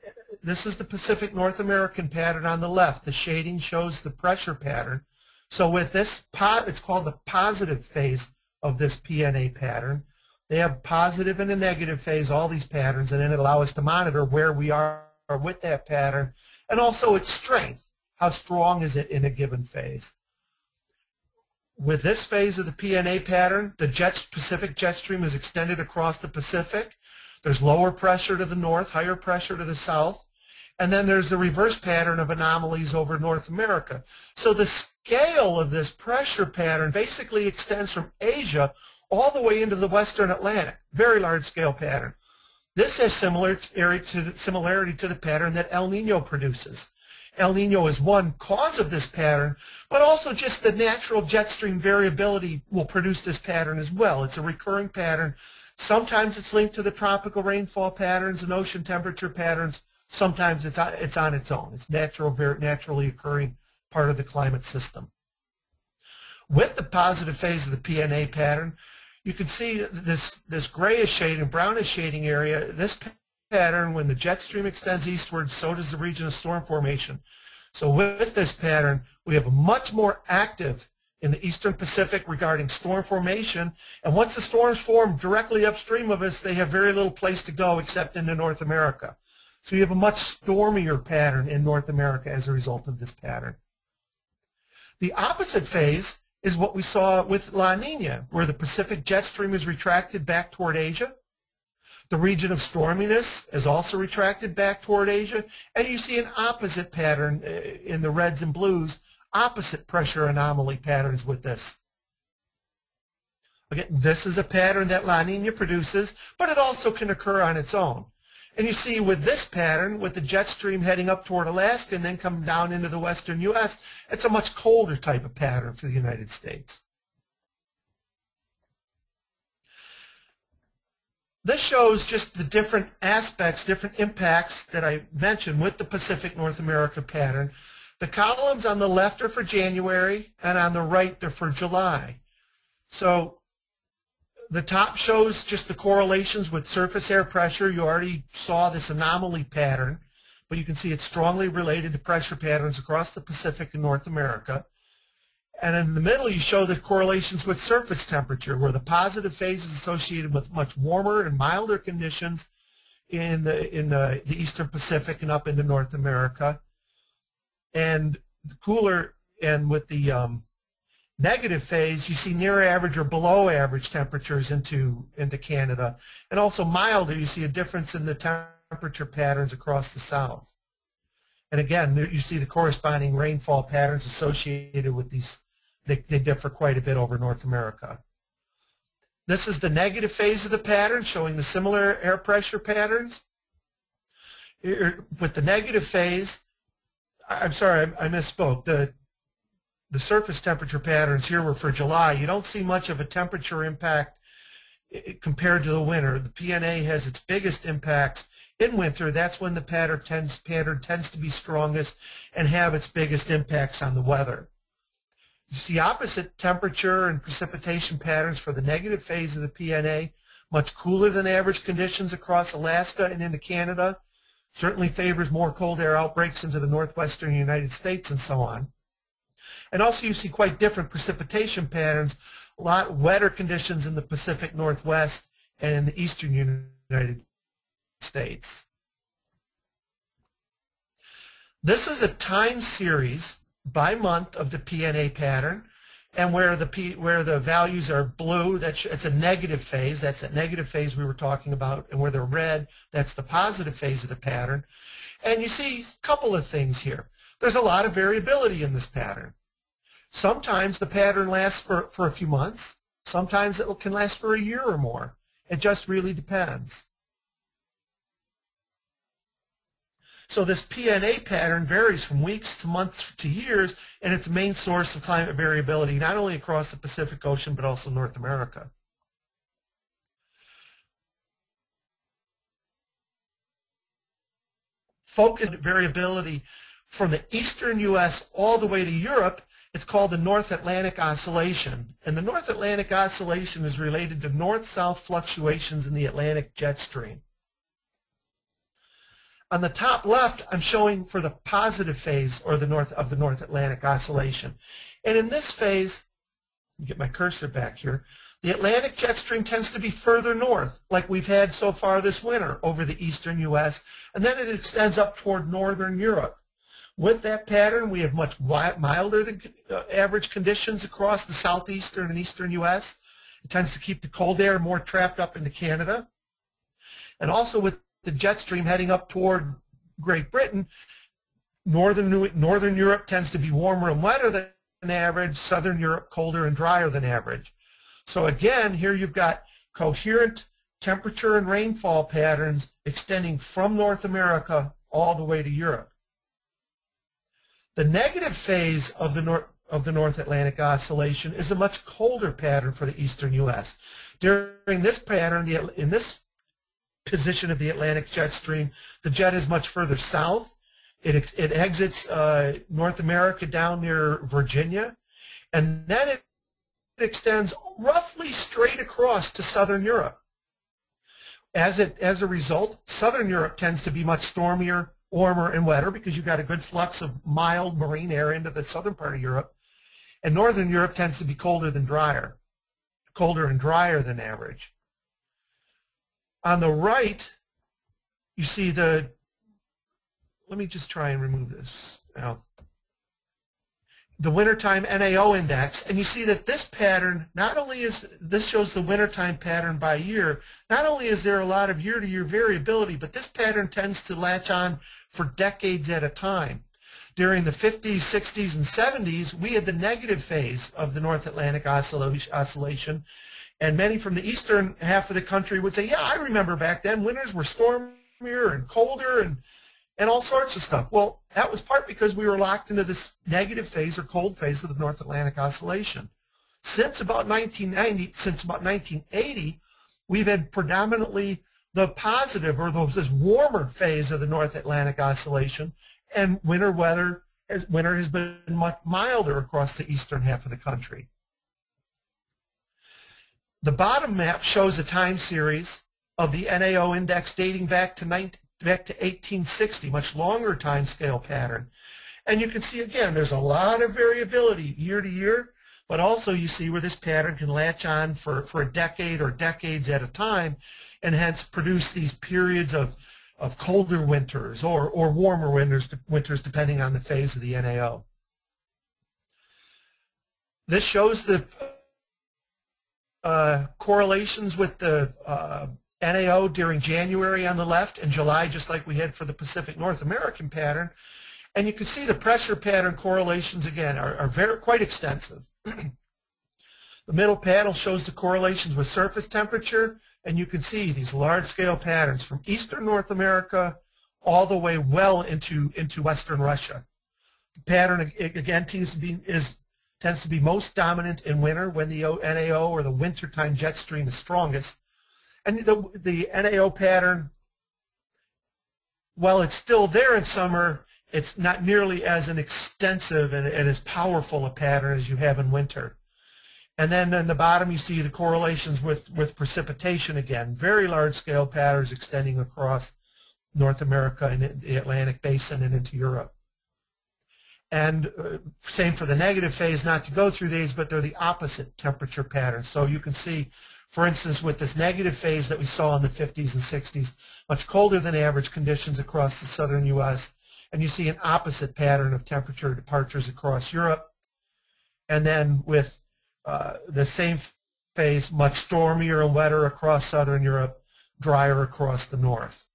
this is the Pacific North American pattern on the left. The shading shows the pressure pattern. So with this, it's called the positive phase of this P N A pattern. They have positive and a negative phase, all these patterns, and then it allows us to monitor where we are with that pattern and also its strength. How strong is it in a given phase? With this phase of the P N A pattern, the jet, Pacific jet stream is extended across the Pacific. There's lower pressure to the north, higher pressure to the south. And then there's the reverse pattern of anomalies over North America. So the scale of this pressure pattern basically extends from Asia all the way into the Western Atlantic, very large scale pattern. This has similar area to the, similarity to the pattern that El Nino produces. El Nino is one cause of this pattern, but also just the natural jet stream variability will produce this pattern as well. It's a recurring pattern. Sometimes it's linked to the tropical rainfall patterns and ocean temperature patterns. Sometimes it's on, it's on its own. It's natural, very naturally occurring part of the climate system. With the positive phase of the P N A pattern, you can see this, this grayish shading, brownish shading area. This pattern, when the jet stream extends eastward, so does the region of storm formation. So with this pattern, we have a much more active in the eastern Pacific regarding storm formation. And once the storms form directly upstream of us, they have very little place to go except into North America. So you have a much stormier pattern in North America as a result of this pattern. The opposite phase is what we saw with La Nina, where the Pacific jet stream is retracted back toward Asia. The region of storminess is also retracted back toward Asia. And you see an opposite pattern in the reds and blues, opposite pressure anomaly patterns with this. Again, this is a pattern that La Nina produces, but it also can occur on its own. And you see with this pattern, with the jet stream heading up toward Alaska and then coming down into the western U S, it's a much colder type of pattern for the United States. This shows just the different aspects, different impacts that I mentioned with the Pacific North America pattern. The columns on the left are for January, and on the right they're for July. So the top shows just the correlations with surface air pressure. You already saw this anomaly pattern, but you can see it's strongly related to pressure patterns across the Pacific and North America. And in the middle, you show the correlations with surface temperature, where the positive phase is associated with much warmer and milder conditions in the, in the, the Eastern Pacific and up into North America, and the cooler, and with the um, negative phase, you see near average or below average temperatures into, into Canada, and also milder. You see a difference in the temperature patterns across the South. And again, you see the corresponding rainfall patterns associated with these. They, they differ quite a bit over North America. This is the negative phase of the pattern, showing the similar air pressure patterns. With the negative phase, I'm sorry, I misspoke. The, the surface temperature patterns here were for July. You don't see much of a temperature impact compared to the winter. The P N A has its biggest impacts in winter. That's when the pattern tends, pattern tends to be strongest and have its biggest impacts on the weather. You see opposite temperature and precipitation patterns for the negative phase of the P N A, much cooler than average conditions across Alaska and into Canada, certainly favors more cold air outbreaks into the northwestern United States and so on. And also you see quite different precipitation patterns, a lot wetter conditions in the Pacific Northwest and in the eastern United States. States. This is a time series by month of the P N A pattern, and where the P, where the values are blue, that's it's a negative phase. That's that negative phase we were talking about, and where they're red, that's the positive phase of the pattern. And you see a couple of things here. There's a lot of variability in this pattern. Sometimes the pattern lasts for, for a few months. Sometimes it can last for a year or more. It just really depends. So this P N A pattern varies from weeks to months to years, and it's a main source of climate variability, not only across the Pacific Ocean, but also North America. Focused variability from the eastern U S all the way to Europe, it's called the North Atlantic oscillation. And the North Atlantic oscillation is related to north-south fluctuations in the Atlantic jet stream. On the top left, I'm showing for the positive phase or the north of the North Atlantic oscillation. And in this phase, let me get my cursor back here, the Atlantic jet stream tends to be further north, like we've had so far this winter over the eastern U S, and then it extends up toward northern Europe. With that pattern, we have much milder than average conditions across the southeastern and eastern U S. It tends to keep the cold air more trapped up into Canada. And also with the jet stream heading up toward Great Britain, northern, New, northern Europe tends to be warmer and wetter than average, southern Europe colder and drier than average. So again, here you've got coherent temperature and rainfall patterns extending from North America all the way to Europe. The negative phase of the North, of the North Atlantic oscillation is a much colder pattern for the eastern U S. During this pattern, the, in this position of the Atlantic jet stream, the jet is much further south. It, it exits uh, North America down near Virginia, and then it extends roughly straight across to southern Europe. As, it, as a result, southern Europe tends to be much stormier, warmer, and wetter because you've got a good flux of mild marine air into the southern part of Europe, and northern Europe tends to be colder than drier, colder and drier than average. On the right, you see the, let me just try and remove this now, the wintertime N A O index, and you see that this pattern, not only is, this shows the wintertime pattern by year, not only is there a lot of year-to-year variability, but this pattern tends to latch on for decades at a time. During the fifties, sixties, and seventies, we had the negative phase of the North Atlantic oscillation, and many from the eastern half of the country would say, yeah, I remember back then winters were stormier and colder and, and all sorts of stuff. Well, that was part because we were locked into this negative phase or cold phase of the North Atlantic oscillation. Since about nineteen ninety, since about nineteen eighty, we've had predominantly the positive or this warmer phase of the North Atlantic oscillation, and winter weather has, winter has been much milder across the eastern half of the country. The bottom map shows a time series of the N A O index dating back to, nineteen, back to eighteen sixty, much longer time scale pattern. And you can see, again, there's a lot of variability year to year, but also you see where this pattern can latch on for, for a decade or decades at a time, and hence produce these periods of, of colder winters or, or warmer winters, winters depending on the phase of the N A O. This shows the uh, correlations with the uh, N A O during January on the left and July, just like we had for the Pacific North American pattern. And you can see the pressure pattern correlations, again, are, are very, quite extensive. The middle panel shows the correlations with surface temperature, and you can see these large-scale patterns from eastern North America all the way well into, into western Russia. The pattern, again, tends to be, is, tends to be most dominant in winter when the N A O or the wintertime jet stream is strongest. And the, the N A O pattern, while it's still there in summer, it's not nearly as an extensive and, and as powerful a pattern as you have in winter. And then in the bottom you see the correlations with, with precipitation again, very large-scale patterns extending across North America and the Atlantic Basin and into Europe. And uh, same for the negative phase, not to go through these, but they're the opposite temperature patterns. So you can see, for instance, with this negative phase that we saw in the fifties and sixties, much colder than average conditions across the southern U S, and you see an opposite pattern of temperature departures across Europe. And then with uh, the same phase, much stormier and wetter across southern Europe, drier across the north.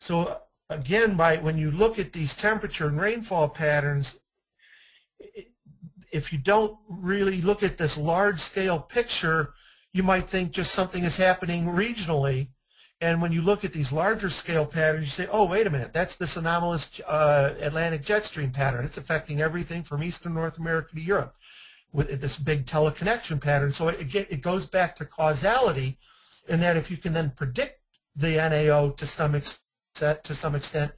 So again, by, when you look at these temperature and rainfall patterns, it, if you don't really look at this large-scale picture, you might think just something is happening regionally. And when you look at these larger scale patterns, you say, oh, wait a minute, that's this anomalous uh, Atlantic jet stream pattern. It's affecting everything from eastern North America to Europe with this big teleconnection pattern. So it, it goes back to causality, in that if you can then predict the N A O to some, extent, to some extent,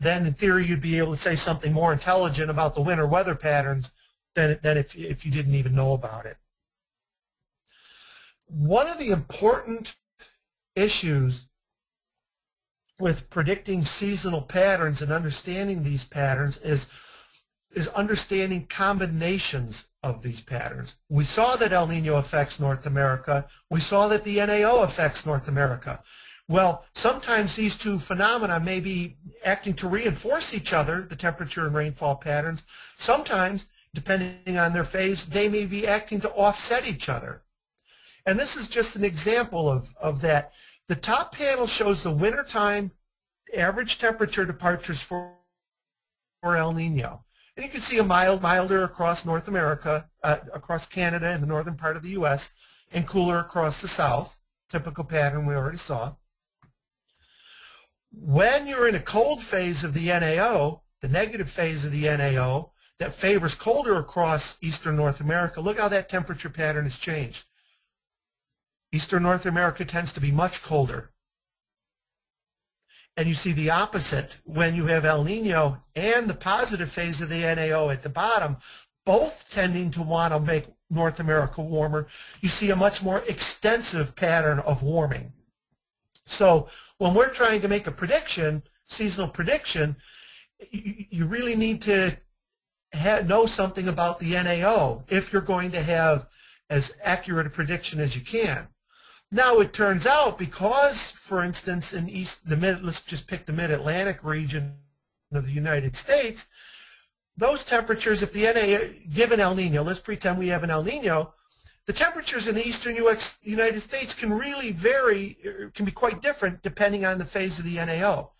then in theory you'd be able to say something more intelligent about the winter weather patterns than, than if, if you didn't even know about it. One of the important issues with predicting seasonal patterns and understanding these patterns is, is understanding combinations of these patterns. We saw that El Nino affects North America. We saw that the N A O affects North America. Well, sometimes these two phenomena may be acting to reinforce each other, the temperature and rainfall patterns. Sometimes, depending on their phase, they may be acting to offset each other. And this is just an example of, of that. The top panel shows the wintertime average temperature departures for, for El Nino. And you can see a mild, milder across North America, uh, across Canada and the northern part of the U S, and cooler across the south, typical pattern we already saw. When you're in a cold phase of the N A O, the negative phase of the N A O, that favors colder across eastern North America, look how that temperature pattern has changed. Eastern North America tends to be much colder. And you see the opposite when you have El Nino and the positive phase of the N A O at the bottom, both tending to want to make North America warmer. You see a much more extensive pattern of warming. So when we're trying to make a prediction, seasonal prediction, you really need to know something about the N A O if you're going to have as accurate a prediction as you can. Now it turns out, because, for instance, in East, the mid, let's just pick the Mid-Atlantic region of the United States, those temperatures, if the N A O, given El Nino, let's pretend we have an El Nino, the temperatures in the eastern U S, United States can really vary, can be quite different depending on the phase of the N A O.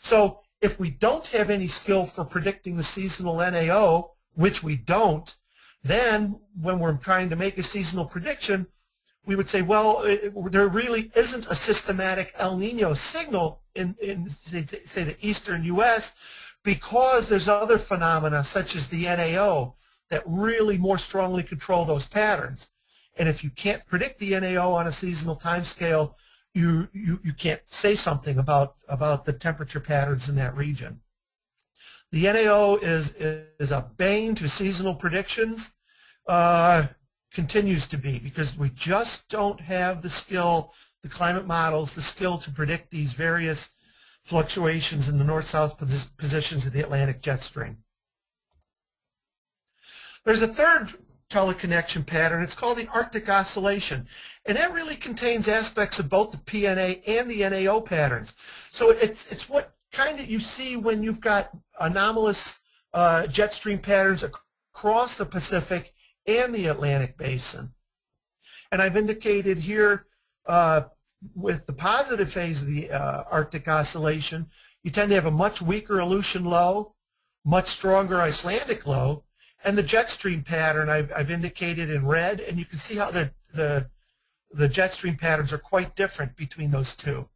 So if we don't have any skill for predicting the seasonal N A O, which we don't, then when we're trying to make a seasonal prediction, we would say, well, it, there really isn't a systematic El Nino signal in, in, say, the eastern U S, because there's other phenomena, such as the N A O, that really more strongly control those patterns. And if you can't predict the N A O on a seasonal time scale, you, you, you can't say something about, about the temperature patterns in that region. The N A O is, is a bane to seasonal predictions. Uh, continues to be, because we just don't have the skill, the climate models, the skill to predict these various fluctuations in the north-south pos positions of the Atlantic jet stream. There's a third teleconnection pattern. It's called the Arctic oscillation, and that really contains aspects of both the P N A and the N A O patterns. So it's it's what kind of you see when you've got anomalous uh, jet stream patterns across the Pacific and the Atlantic basin. And I've indicated here uh, with the positive phase of the uh, Arctic oscillation, you tend to have a much weaker Aleutian low, much stronger Icelandic low, and the jet stream pattern I've, I've indicated in red, and you can see how the, the, the jet stream patterns are quite different between those two.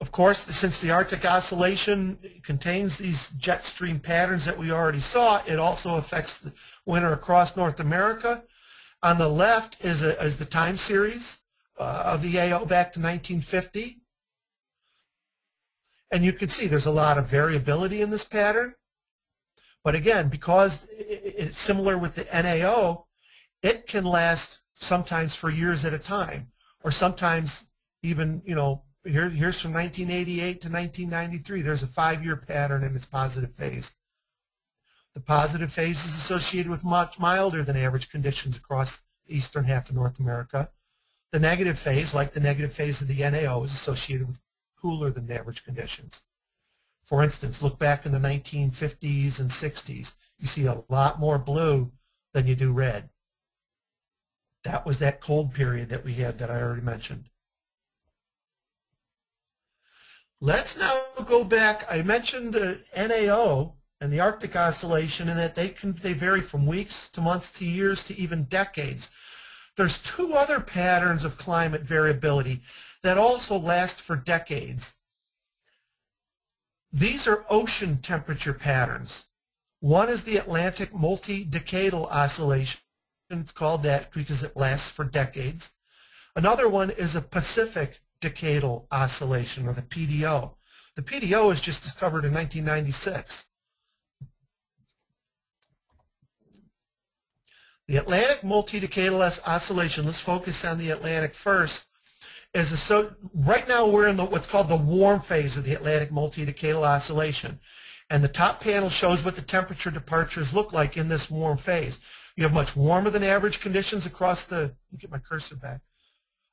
Of course, since the Arctic oscillation contains these jet stream patterns that we already saw, it also affects the winter across North America. On the left is, a, is the time series uh, of the A O back to nineteen fifty. And you can see there's a lot of variability in this pattern. But again, because it's similar with the N A O, it can last sometimes for years at a time, or sometimes even, you know, Here, here's from nineteen eighty-eight to nineteen ninety-three. There's a five-year pattern in its positive phase. The positive phase is associated with much milder than average conditions across the eastern half of North America. The negative phase, like the negative phase of the N A O, is associated with cooler than average conditions. For instance, look back in the nineteen fifties and sixties. You see a lot more blue than you do red. That was that cold period that we had that I already mentioned. Let's now go back. I mentioned the N A O and the Arctic oscillation, and that they can they vary from weeks to months to years to even decades. There's two other patterns of climate variability that also last for decades. These are ocean temperature patterns. One is the Atlantic Multidecadal Oscillation. It's called that because it lasts for decades. Another one is a Pacific Decadal Oscillation, or the P D O. The P D O was just discovered in nineteen ninety-six. The Atlantic Multidecadal Oscillation, let's focus on the Atlantic first, is a, so right now we're in the, what's called the warm phase of the Atlantic Multidecadal Oscillation. And the top panel shows what the temperature departures look like in this warm phase. You have much warmer than average conditions across the, let me get my cursor back,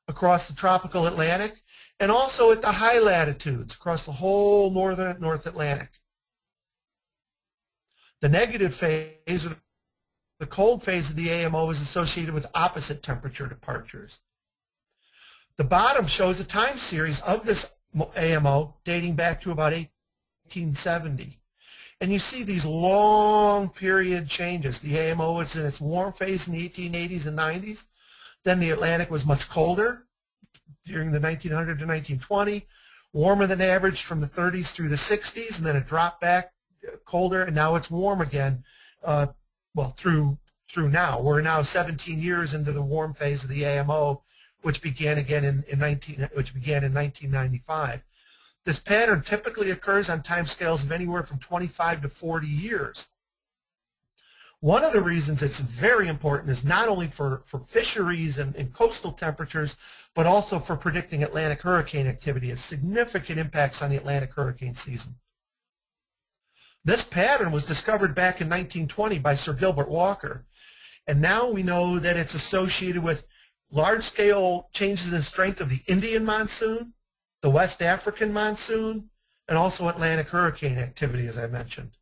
across the tropical Atlantic, and also at the high latitudes across the whole northern North Atlantic. The negative phase, or the cold phase of the A M O, is associated with opposite temperature departures. The bottom shows a time series of this A M O dating back to about eighteen seventy. And you see these long period changes. The A M O was in its warm phase in the eighteen eighties and nineties. Then the Atlantic was much colder during the nineteen hundred to nineteen twenty, warmer than average from the thirties through the sixties, and then it dropped back colder, and now it's warm again, uh, well, through, through now. We're now seventeen years into the warm phase of the A M O, which began again in, in, nineteen, which began in nineteen ninety-five. This pattern typically occurs on timescales of anywhere from twenty-five to forty years. One of the reasons it's very important is not only for, for fisheries and, and coastal temperatures, but also for predicting Atlantic hurricane activity, as significant impacts on the Atlantic hurricane season. This pattern was discovered back in nineteen twenty by Sir Gilbert Walker, and now we know that it's associated with large-scale changes in strength of the Indian monsoon, the West African monsoon, and also Atlantic hurricane activity, as I mentioned.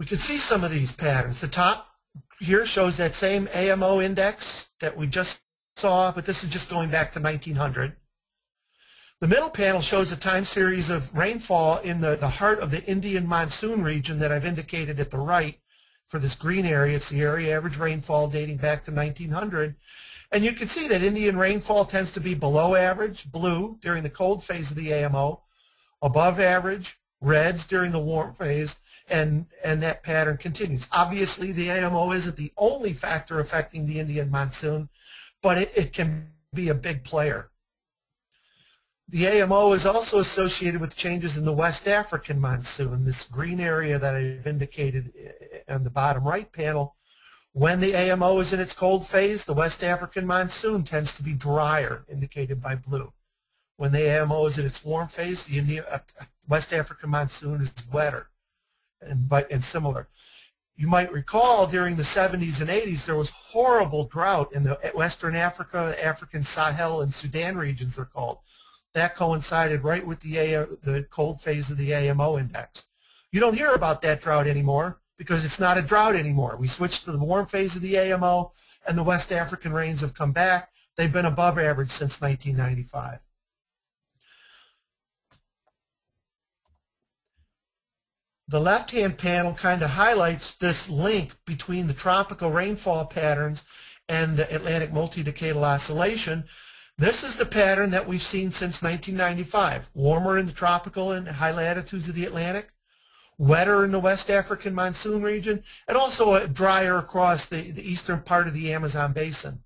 We can see some of these patterns. The top here shows that same A M O index that we just saw, but this is just going back to nineteen hundred. The middle panel shows a time series of rainfall in the, the heart of the Indian monsoon region that I've indicated at the right for this green area. It's the area average rainfall dating back to nineteen hundred. And you can see that Indian rainfall tends to be below average, blue, during the cold phase of the A M O, above average, reds during the warm phase, and, and that pattern continues. Obviously, the A M O isn't the only factor affecting the Indian monsoon, but it, it can be a big player. The A M O is also associated with changes in the West African monsoon, this green area that I've indicated on the bottom right panel. When the A M O is in its cold phase, the West African monsoon tends to be drier, indicated by blue. When the A M O is in its warm phase, the India, uh, West African monsoon is wetter and, and similar. You might recall during the seventies and eighties there was horrible drought in the Western Africa, African Sahel and Sudan regions they're called. That coincided right with the, the cold phase of the A M O index. You don't hear about that drought anymore because it's not a drought anymore. We switched to the warm phase of the A M O, and the West African rains have come back. They've been above average since nineteen ninety-five. The left-hand panel kind of highlights this link between the tropical rainfall patterns and the Atlantic Multidecadal Oscillation. This is the pattern that we've seen since nineteen ninety-five. Warmer in the tropical and high latitudes of the Atlantic, wetter in the West African monsoon region, and also drier across the, the eastern part of the Amazon basin.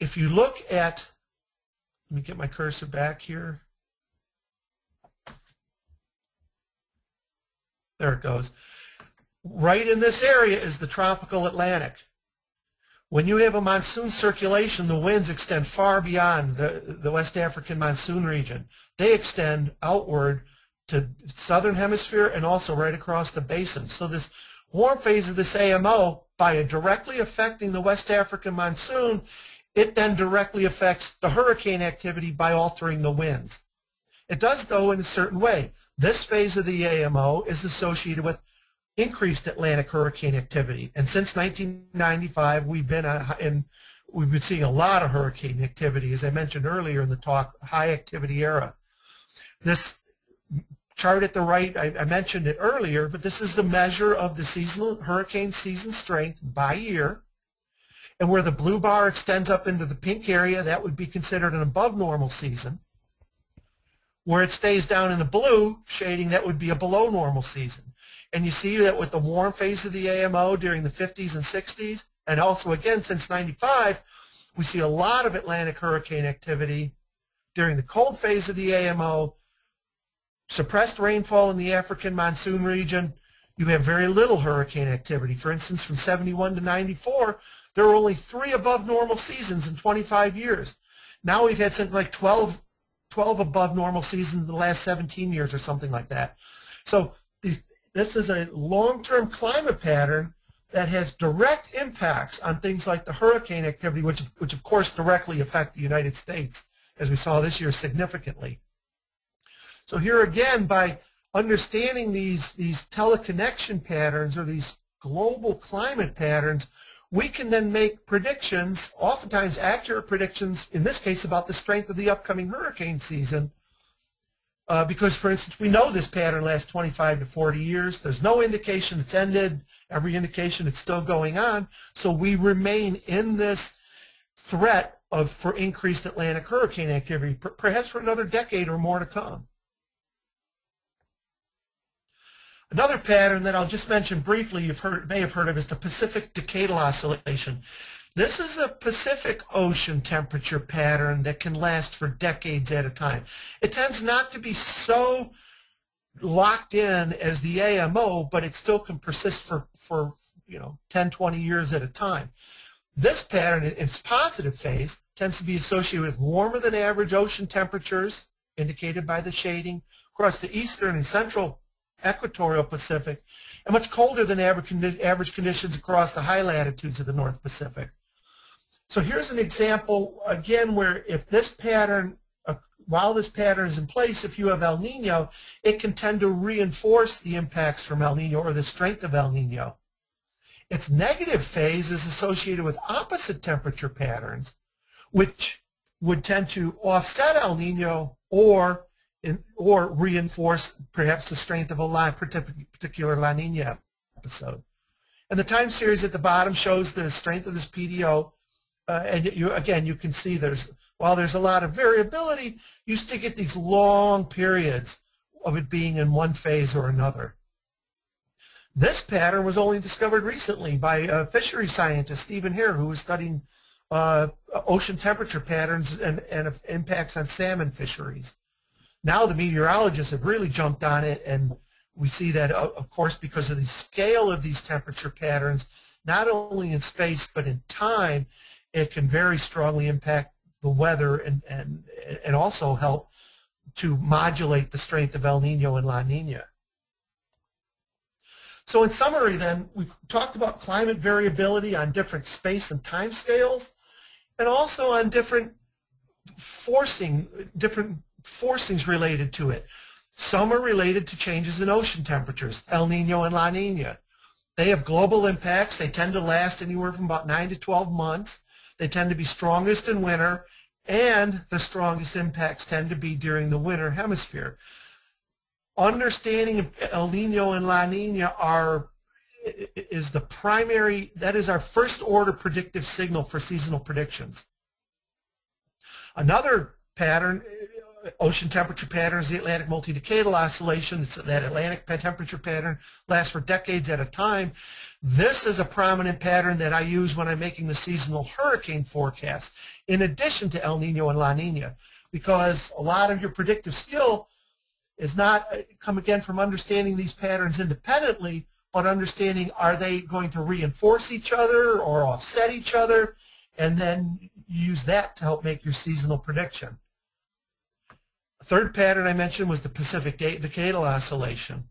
If you look at, let me get my cursor back here. There it goes. Right in this area is the tropical Atlantic. When you have a monsoon circulation, the winds extend far beyond the, the West African monsoon region. They extend outward to southern hemisphere and also right across the basin. So this warm phase of this A M O, by directly affecting the West African monsoon, it then directly affects the hurricane activity by altering the winds. It does, though, in a certain way. This phase of the A M O is associated with increased Atlantic hurricane activity, and since nineteen ninety-five we've been in, we've been seeing a lot of hurricane activity, as I mentioned earlier in the talk, high activity era. This chart at the right, I, I mentioned it earlier, but this is the measure of the seasonal hurricane season strength by year, and where the blue bar extends up into the pink area, that would be considered an above normal season. Where it stays down in the blue shading, that would be a below normal season. And you see that with the warm phase of the A M O during the fifties and sixties, and also again since ninety-five, we see a lot of Atlantic hurricane activity. During the cold phase of the A M O, suppressed rainfall in the African monsoon region, you have very little hurricane activity. For instance, from seventy-one to ninety-four, there were only three above normal seasons in twenty-five years. Now we've had something like twelve, twelve above normal seasons in the last seventeen years or something like that. So the This is a long-term climate pattern that has direct impacts on things like the hurricane activity, which, which of course directly affect the United States, as we saw this year significantly. So here again, by understanding these, these teleconnection patterns or these global climate patterns, we can then make predictions, oftentimes accurate predictions, in this case about the strength of the upcoming hurricane season. Uh, because, for instance, we know this pattern lasts twenty-five to forty years. There's no indication it's ended. Every indication it's still going on. So we remain in this threat of for increased Atlantic hurricane activity, perhaps for another decade or more to come. Another pattern that I'll just mention briefly, you've heard, may have heard of, is the Pacific Decadal Oscillation. This is a Pacific Ocean temperature pattern that can last for decades at a time. It tends not to be so locked in as the A M O, but it still can persist for, for you know, ten, twenty years at a time. This pattern, in its positive phase, tends to be associated with warmer than average ocean temperatures, indicated by the shading, across the eastern and central equatorial Pacific, and much colder than average, condi- average conditions across the high latitudes of the North Pacific. So here's an example, again, where if this pattern, uh, while this pattern is in place, if you have El Nino, it can tend to reinforce the impacts from El Nino or the strength of El Nino. Its negative phase is associated with opposite temperature patterns, which would tend to offset El Nino or, in, or reinforce perhaps the strength of a La, particular La Niña episode. And the time series at the bottom shows the strength of this P D O. Uh, and you, again, you can see there's, while there's a lot of variability, you still get these long periods of it being in one phase or another. This pattern was only discovered recently by a fishery scientist, Stephen Hare, who was studying uh, ocean temperature patterns and, and impacts on salmon fisheries. Now the meteorologists have really jumped on it, and we see that, of course, because of the scale of these temperature patterns, not only in space but in time, it can very strongly impact the weather and, and, and also help to modulate the strength of El Nino and La Nina. So in summary then, we've talked about climate variability on different space and time scales, and also on different forcing, different forcings related to it. Some are related to changes in ocean temperatures, El Nino and La Nina. They have global impacts. They tend to last anywhere from about nine to twelve months. They tend to be strongest in winter, and the strongest impacts tend to be during the winter hemisphere. Understanding El Nino and La Nina are, is the primary, that is our first order predictive signal for seasonal predictions. Another pattern, ocean temperature patterns, the Atlantic Multidecadal Oscillation, it's that Atlantic temperature pattern lasts for decades at a time. This is a prominent pattern that I use when I'm making the seasonal hurricane forecast, in addition to El Nino and La Nina, because a lot of your predictive skill is not come again from understanding these patterns independently, but understanding, are they going to reinforce each other or offset each other, and then use that to help make your seasonal prediction. Third pattern I mentioned was the Pacific Decadal Oscillation.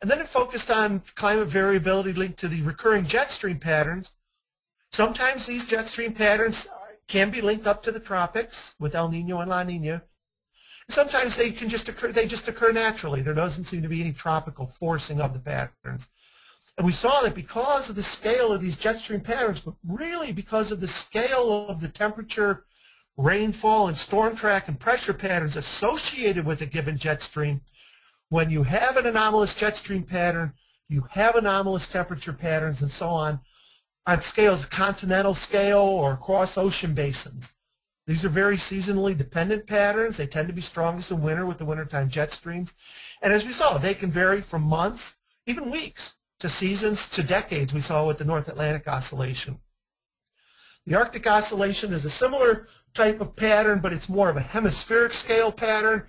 And then it focused on climate variability linked to the recurring jet stream patterns. Sometimes these jet stream patterns can be linked up to the tropics with El Nino and La Nina. Sometimes they can just occur, they just occur naturally. There doesn't seem to be any tropical forcing of the patterns. And we saw that because of the scale of these jet stream patterns, but really because of the scale of the temperature, rainfall, and storm track and pressure patterns associated with a given jet stream. When you have an anomalous jet stream pattern, you have anomalous temperature patterns and so on, on scales, continental scale or across ocean basins. These are very seasonally dependent patterns. They tend to be strongest in winter with the wintertime jet streams. And as we saw, they can vary from months, even weeks, to seasons, to decades, we saw with the North Atlantic Oscillation. The Arctic Oscillation is a similar type of pattern, but it's more of a hemispheric scale pattern.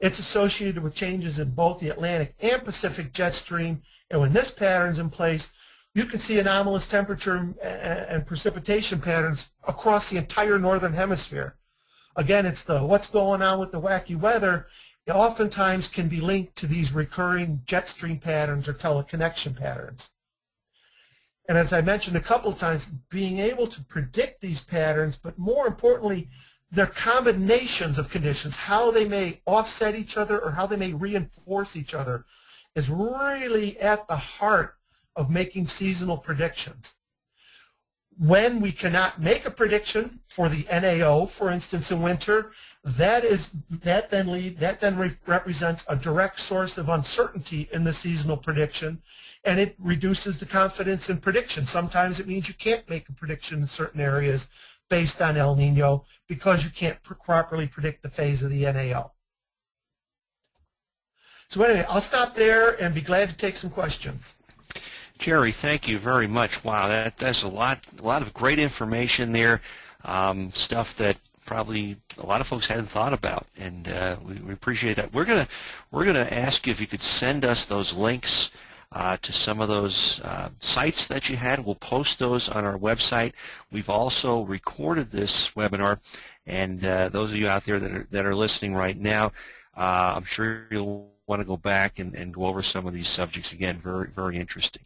It's associated with changes in both the Atlantic and Pacific jet stream, and when this pattern's in place, you can see anomalous temperature and precipitation patterns across the entire northern hemisphere. Again, it's the what's going on with the wacky weather. It oftentimes can be linked to these recurring jet stream patterns or teleconnection patterns. And as I mentioned a couple of times, being able to predict these patterns, but more importantly, their combinations of conditions, how they may offset each other or how they may reinforce each other, is really at the heart of making seasonal predictions. When we cannot make a prediction for the N A O, for instance, in winter, that is that then lead that then re represents a direct source of uncertainty in the seasonal prediction, and it reduces the confidence in prediction. Sometimes it means you can't make a prediction in certain areas based on El Nino because you can't pr properly predict the phase of the N A O. So anyway, I'll stop there and be glad to take some questions. Gerry, thank you very much. Wow, that, that's a lot, a lot of great information there, um, stuff that probably a lot of folks hadn't thought about, and uh, we, we appreciate that. We're gonna, we're gonna ask you if you could send us those links uh, to some of those uh, sites that you had. We'll post those on our website. We've also recorded this webinar, and uh, those of you out there that are that are listening right now, uh, I'm sure you'll want to go back and, and go over some of these subjects again. Very, very interesting.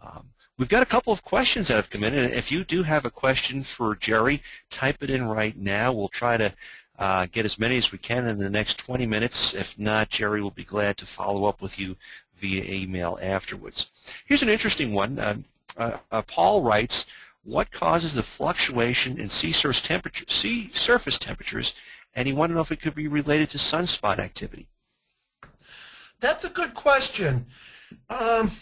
Um, we've got a couple of questions that have come in, and if you do have a question for Gerry, type it in right now. We'll try to uh, get as many as we can in the next twenty minutes. If not, Gerry will be glad to follow up with you via email afterwards. Here's an interesting one. Uh, uh, uh, Paul writes, what causes the fluctuation in sea surface temperature, sea surface temperatures, and he wanted to know if it could be related to sunspot activity. That's a good question. Um,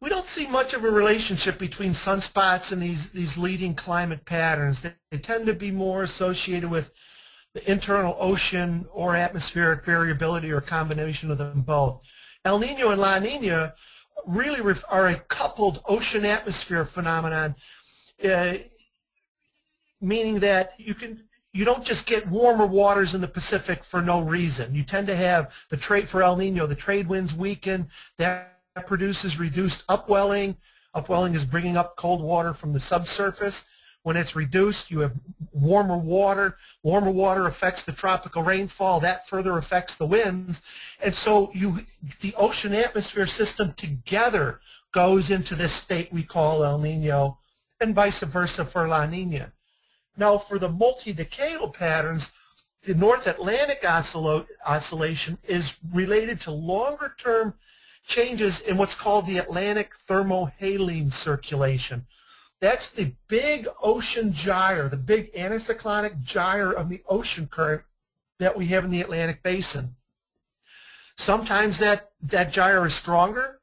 We don't see much of a relationship between sunspots and these, these leading climate patterns. They, they tend to be more associated with the internal ocean or atmospheric variability or combination of them both. El Nino and La Nina really are a coupled ocean-atmosphere phenomenon. Uh, meaning that you can you don't just get warmer waters in the Pacific for no reason. You tend to have the trade for El Nino, the trade winds weaken, that produces reduced upwelling. Upwelling is bringing up cold water from the subsurface. When it's reduced, you have warmer water. Warmer water affects the tropical rainfall. That further affects the winds. And so you, the ocean atmosphere system together goes into this state we call El Nino, and vice versa for La Nina. Now, for the multidecadal patterns, the North Atlantic oscillation is related to longer-term changes in what's called the Atlantic thermohaline circulation. That's the big ocean gyre, the big anticyclonic gyre of the ocean current that we have in the Atlantic basin. Sometimes that, that gyre is stronger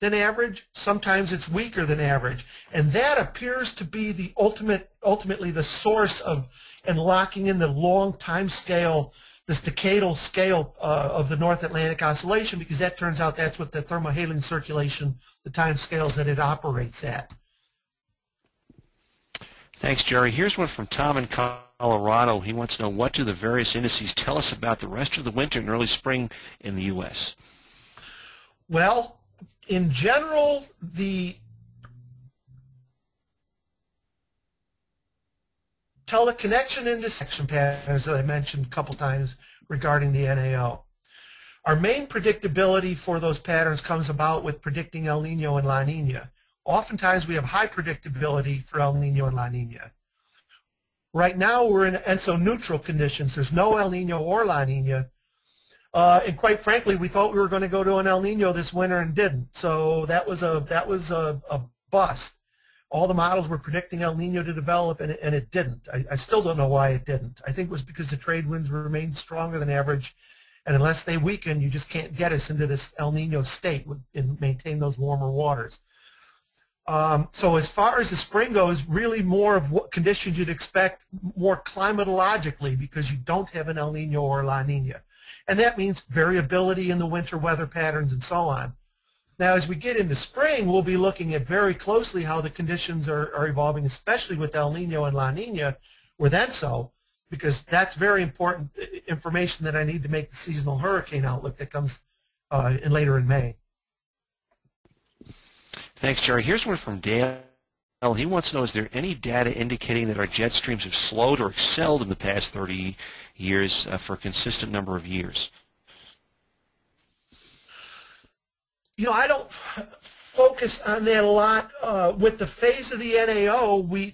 than average, sometimes it's weaker than average. And that appears to be the ultimate, ultimately the source of and locking in the long time scale, this decadal scale uh, of the North Atlantic Oscillation, because that turns out that's what the thermohaline circulation, the time scales that it operates at. Thanks, Gerry. Here's one from Tom in Colorado. He wants to know, what do the various indices tell us about the rest of the winter and early spring in the U S? Well, in general, the teleconnection index patterns that I mentioned a couple times regarding the N A O. Our main predictability for those patterns comes about with predicting El Nino and La Nina. Oftentimes we have high predictability for El Nino and La Nina. Right now we're in ENSO neutral conditions. There's no El Nino or La Nina. Uh, and quite frankly, we thought we were going to go to an El Nino this winter and didn't. So that was a, that was a, a bust. All the models were predicting El Nino to develop, and, and it didn't. I, I still don't know why it didn't. I think it was because the trade winds remained stronger than average. And unless they weaken, you just can't get us into this El Nino state and maintain those warmer waters. Um, so as far as the spring goes, really more of what conditions you'd expect more climatologically, because you don't have an El Nino or La Nina. And that means variability in the winter weather patterns and so on. Now, as we get into spring, we'll be looking at very closely how the conditions are, are evolving, especially with El Nino and La Nina with ENSO, because that's very important information that I need to make the seasonal hurricane outlook that comes uh, in later in May. Thanks, Gerry. Here's one from Dale. He wants to know, is there any data indicating that our jet streams have slowed or excelled in the past thirty years uh, for a consistent number of years? You know, I don't focus on that a lot. Uh, with the phase of the N A O, we,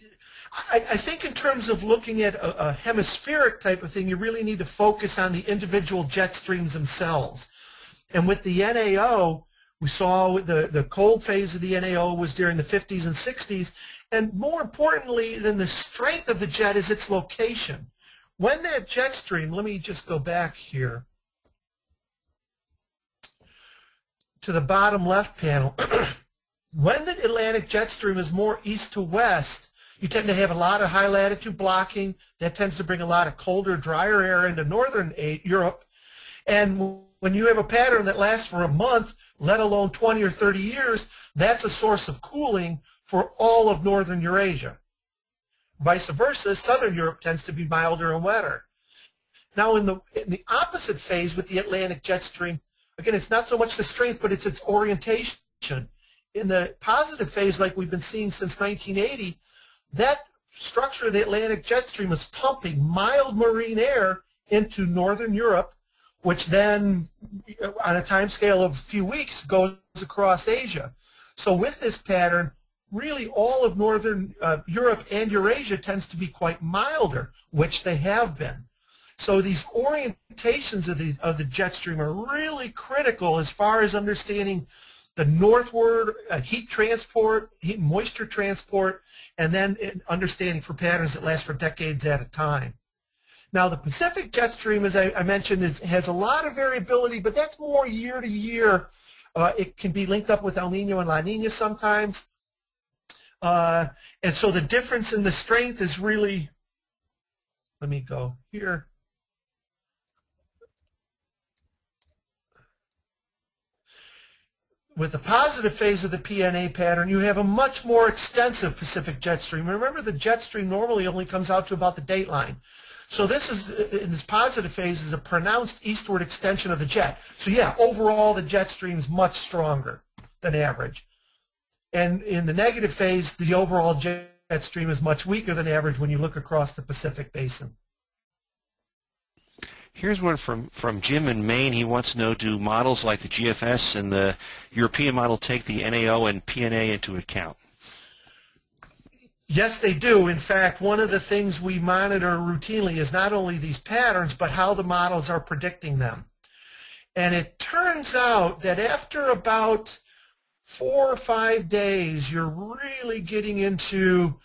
I, I think in terms of looking at a, a hemispheric type of thing, you really need to focus on the individual jet streams themselves. And with the N A O, we saw the, the cold phase of the N A O was during the fifties and sixties, and more importantly than the strength of the jet is its location. When that jet stream, let me just go back here to the bottom left panel. When the Atlantic jet stream is more east to west, you tend to have a lot of high latitude blocking. That tends to bring a lot of colder, drier air into northern Europe. And when you have a pattern that lasts for a month, let alone twenty or thirty years, that's a source of cooling for all of northern Eurasia. Vice versa, southern Europe tends to be milder and wetter. Now in the, in the opposite phase with the Atlantic jet stream, again, it's not so much the strength, but it's its orientation. In the positive phase, like we've been seeing since nineteen eighty, that structure of the Atlantic jet stream is pumping mild marine air into northern Europe, which then, on a time scale of a few weeks, goes across Asia. So with this pattern, really all of northern uh, Europe and Eurasia tends to be quite milder, which they have been. So these orientations of the, of the jet stream are really critical as far as understanding the northward uh, heat transport, heat and moisture transport, and then understanding for patterns that last for decades at a time. Now, the Pacific jet stream, as I, I mentioned, is, has a lot of variability, but that's more year to year. Uh, it can be linked up with El Nino and La Nina sometimes. Uh, and so the difference in the strength is really, let me go here. With the positive phase of the P N A pattern, you have a much more extensive Pacific jet stream. Remember, the jet stream normally only comes out to about the date line. So this is, in this positive phase, is a pronounced eastward extension of the jet. So yeah, overall the jet stream is much stronger than average. And in the negative phase, the overall jet stream is much weaker than average when you look across the Pacific Basin. Here's one from, from Jim in Maine. He wants to know, do models like the G F S and the European model take the N A O and P N A into account? Yes, they do. In fact, one of the things we monitor routinely is not only these patterns, but how the models are predicting them. And it turns out that after about four or five days, you're really getting into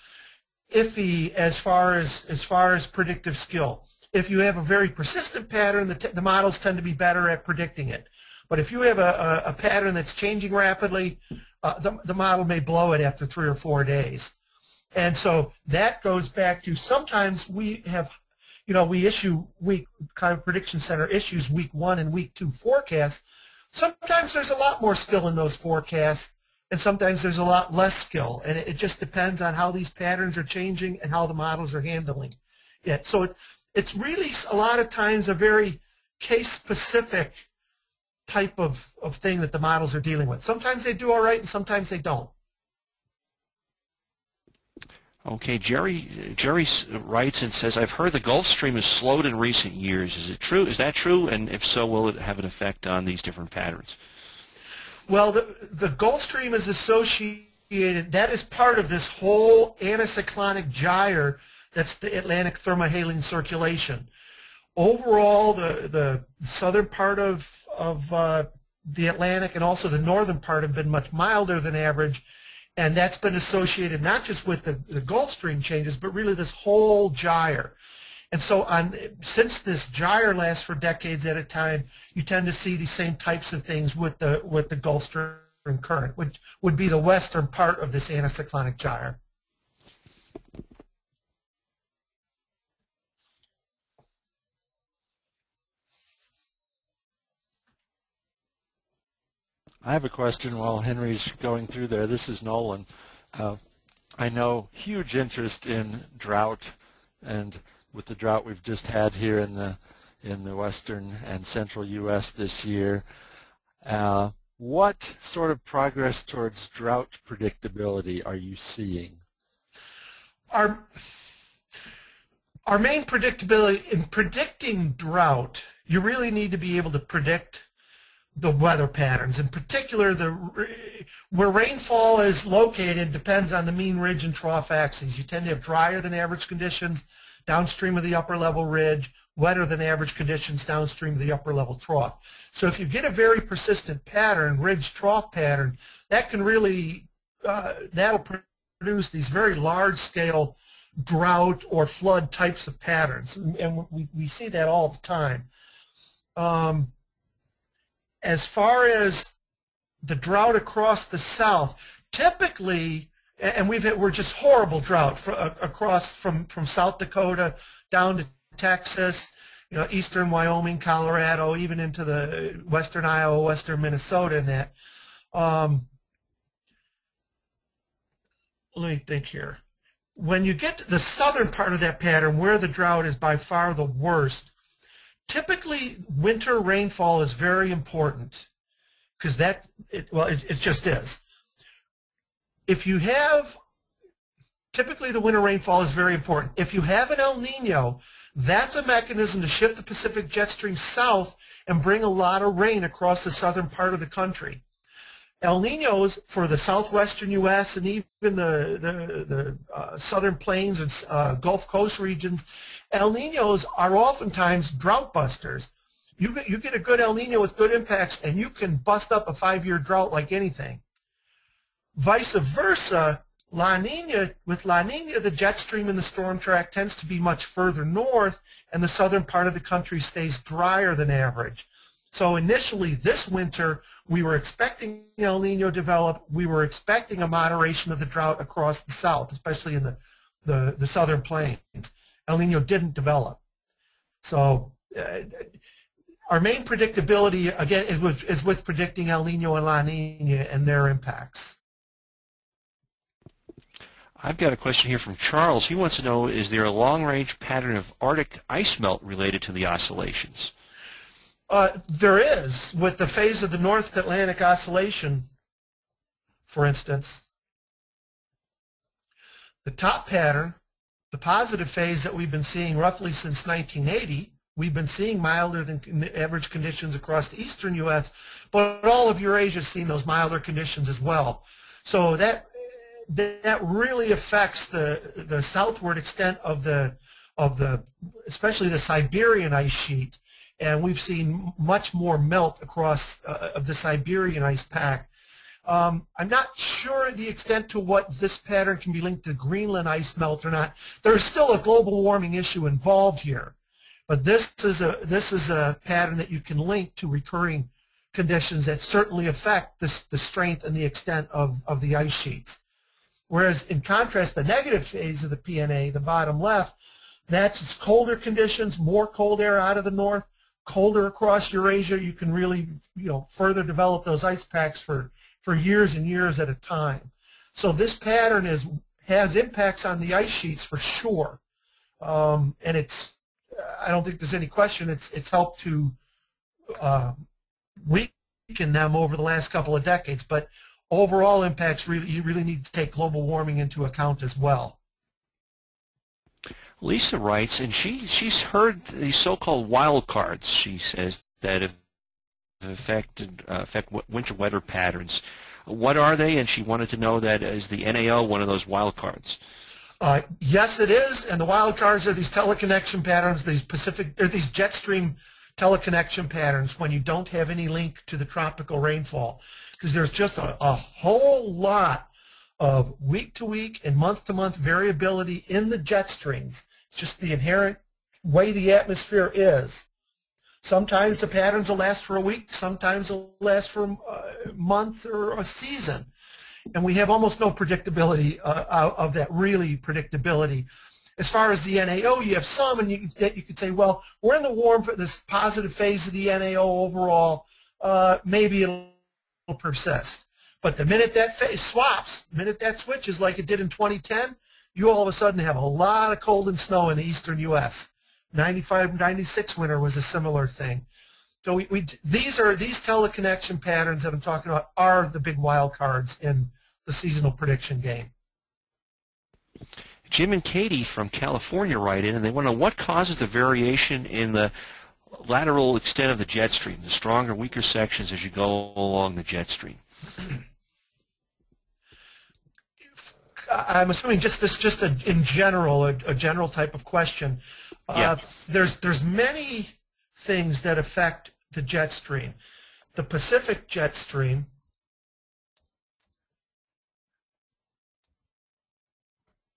iffy as far as, as far as predictive skill. If you have a very persistent pattern, the, t the models tend to be better at predicting it. But if you have a, a, a pattern that's changing rapidly, uh, the, the model may blow it after three or four days. And so that goes back to sometimes we have, you know, we issue week, Climate Prediction Center issues week one and week two forecasts. Sometimes there's a lot more skill in those forecasts, and sometimes there's a lot less skill. And it, it just depends on how these patterns are changing and how the models are handling it. So it, It's really a lot of times a very case-specific type of, of thing that the models are dealing with. Sometimes they do all right, and sometimes they don't. Okay, Gerry, Gerry writes and says, I've heard the Gulf Stream has slowed in recent years. Is it true? Is that true? And if so, will it have an effect on these different patterns? Well, the, the Gulf Stream is associated, that is part of this whole anacyclonic gyre. That's the Atlantic thermohaline circulation. Overall, the, the southern part of, of uh, the Atlantic and also the northern part have been much milder than average, and that's been associated not just with the, the Gulf Stream changes, but really this whole gyre. And so on, since this gyre lasts for decades at a time, you tend to see the same types of things with the, with the Gulf Stream current, which would be the western part of this anacyclonic gyre. I have a question while Henry's going through there. This is Nolan. Uh, I know huge interest in drought, and with the drought we've just had here in the in the western and central U S this year, uh, what sort of progress towards drought predictability are you seeing? Our, our main predictability in predicting drought, you really need to be able to predict the weather patterns, in particular the where rainfall is located depends on the mean ridge and trough axes. You tend to have drier than average conditions downstream of the upper level ridge, wetter than average conditions downstream of the upper level trough. So if you get a very persistent pattern, ridge trough pattern, that can really, uh, that'll produce these very large scale drought or flood types of patterns, and we, we see that all the time. Um, As far as the drought across the South, typically, and we've had, we're just horrible drought for, uh, across from, from South Dakota down to Texas, you know, eastern Wyoming, Colorado, even into the western Iowa, western Minnesota and that. Um, let me think here. When you get to the southern part of that pattern where the drought is by far the worst, typically, winter rainfall is very important because that, it, well, it, it just is. If you have, typically the winter rainfall is very important. If you have an El Nino, that's a mechanism to shift the Pacific jet stream south and bring a lot of rain across the southern part of the country. El Ninos for the southwestern U S and even the, the, the uh, southern plains and uh, Gulf Coast regions, El Ninos are oftentimes drought busters. You get, you get a good El Nino with good impacts, and you can bust up a five-year drought like anything. Vice versa, La Niña, with La Niña, the jet stream in the storm track tends to be much further north, and the southern part of the country stays drier than average. So initially this winter, we were expecting El Nino develop. We were expecting a moderation of the drought across the south, especially in the, the, the southern plains. El Nino didn't develop. So uh, Our main predictability, again, is with, is with predicting El Nino and La Nina and their impacts. I've got a question here from Charles. He wants to know, is there a long-range pattern of Arctic ice melt related to the oscillations? Uh, there is, with the phase of the North Atlantic oscillation, for instance. The top pattern, the positive phase that we've been seeing roughly since nineteen eighty, we've been seeing milder than average conditions across the eastern U S, but all of Eurasia has seen those milder conditions as well. So that that really affects the the southward extent of the of the especially the Siberian ice sheet, and we've seen much more melt across uh, of the Siberian ice pack. Um, I'm not sure the extent to what this pattern can be linked to Greenland ice melt or not. There's still a global warming issue involved here. But this is a this is a pattern that you can link to recurring conditions that certainly affect this, the strength and the extent of, of the ice sheets. Whereas in contrast, the negative phase of the P N A, the bottom left, that's colder conditions, more cold air out of the north, colder across Eurasia. You can really you know further develop those ice packs for for years and years at a time. So this pattern is has impacts on the ice sheets for sure, um, and it's. I don't think there's any question it's it's helped to uh, weaken them over the last couple of decades, but overall impacts really you really need to take global warming into account as well. Lisa writes, and she she's heard these so-called wild cards, she says, that have affected uh, affect winter weather patterns. What are they? And she wanted to know that is the N A O one of those wild cards? Uh, yes, it is, and the wild cards are these teleconnection patterns, these Pacific, or these jet stream teleconnection patterns when you don't have any link to the tropical rainfall, because there's just a, a whole lot of week-to-week and month-to-month variability in the jet streams. It's just the inherent way the atmosphere is. Sometimes the patterns will last for a week, sometimes they'll last for a month or a season. And we have almost no predictability uh, of that, really predictability. As far as the N A O, you have some, and you, you could say, well, we're in the warm for this positive phase of the N A O overall. Uh, maybe it'll persist. But the minute that phase swaps, the minute that switches like it did in twenty ten, you all of a sudden have a lot of cold and snow in the eastern U S ninety-five ninety-six winter was a similar thing. So we, we, these are these teleconnection patterns that I'm talking about are the big wild cards in the seasonal prediction game. Jim and Katie from California write in, and they want to know what causes the variation in the lateral extent of the jet stream, the stronger, weaker sections as you go along the jet stream. I'm assuming just this, just a, in general, a, a general type of question. Uh, yeah. There's there's many things that affect the jet stream. The Pacific jet stream .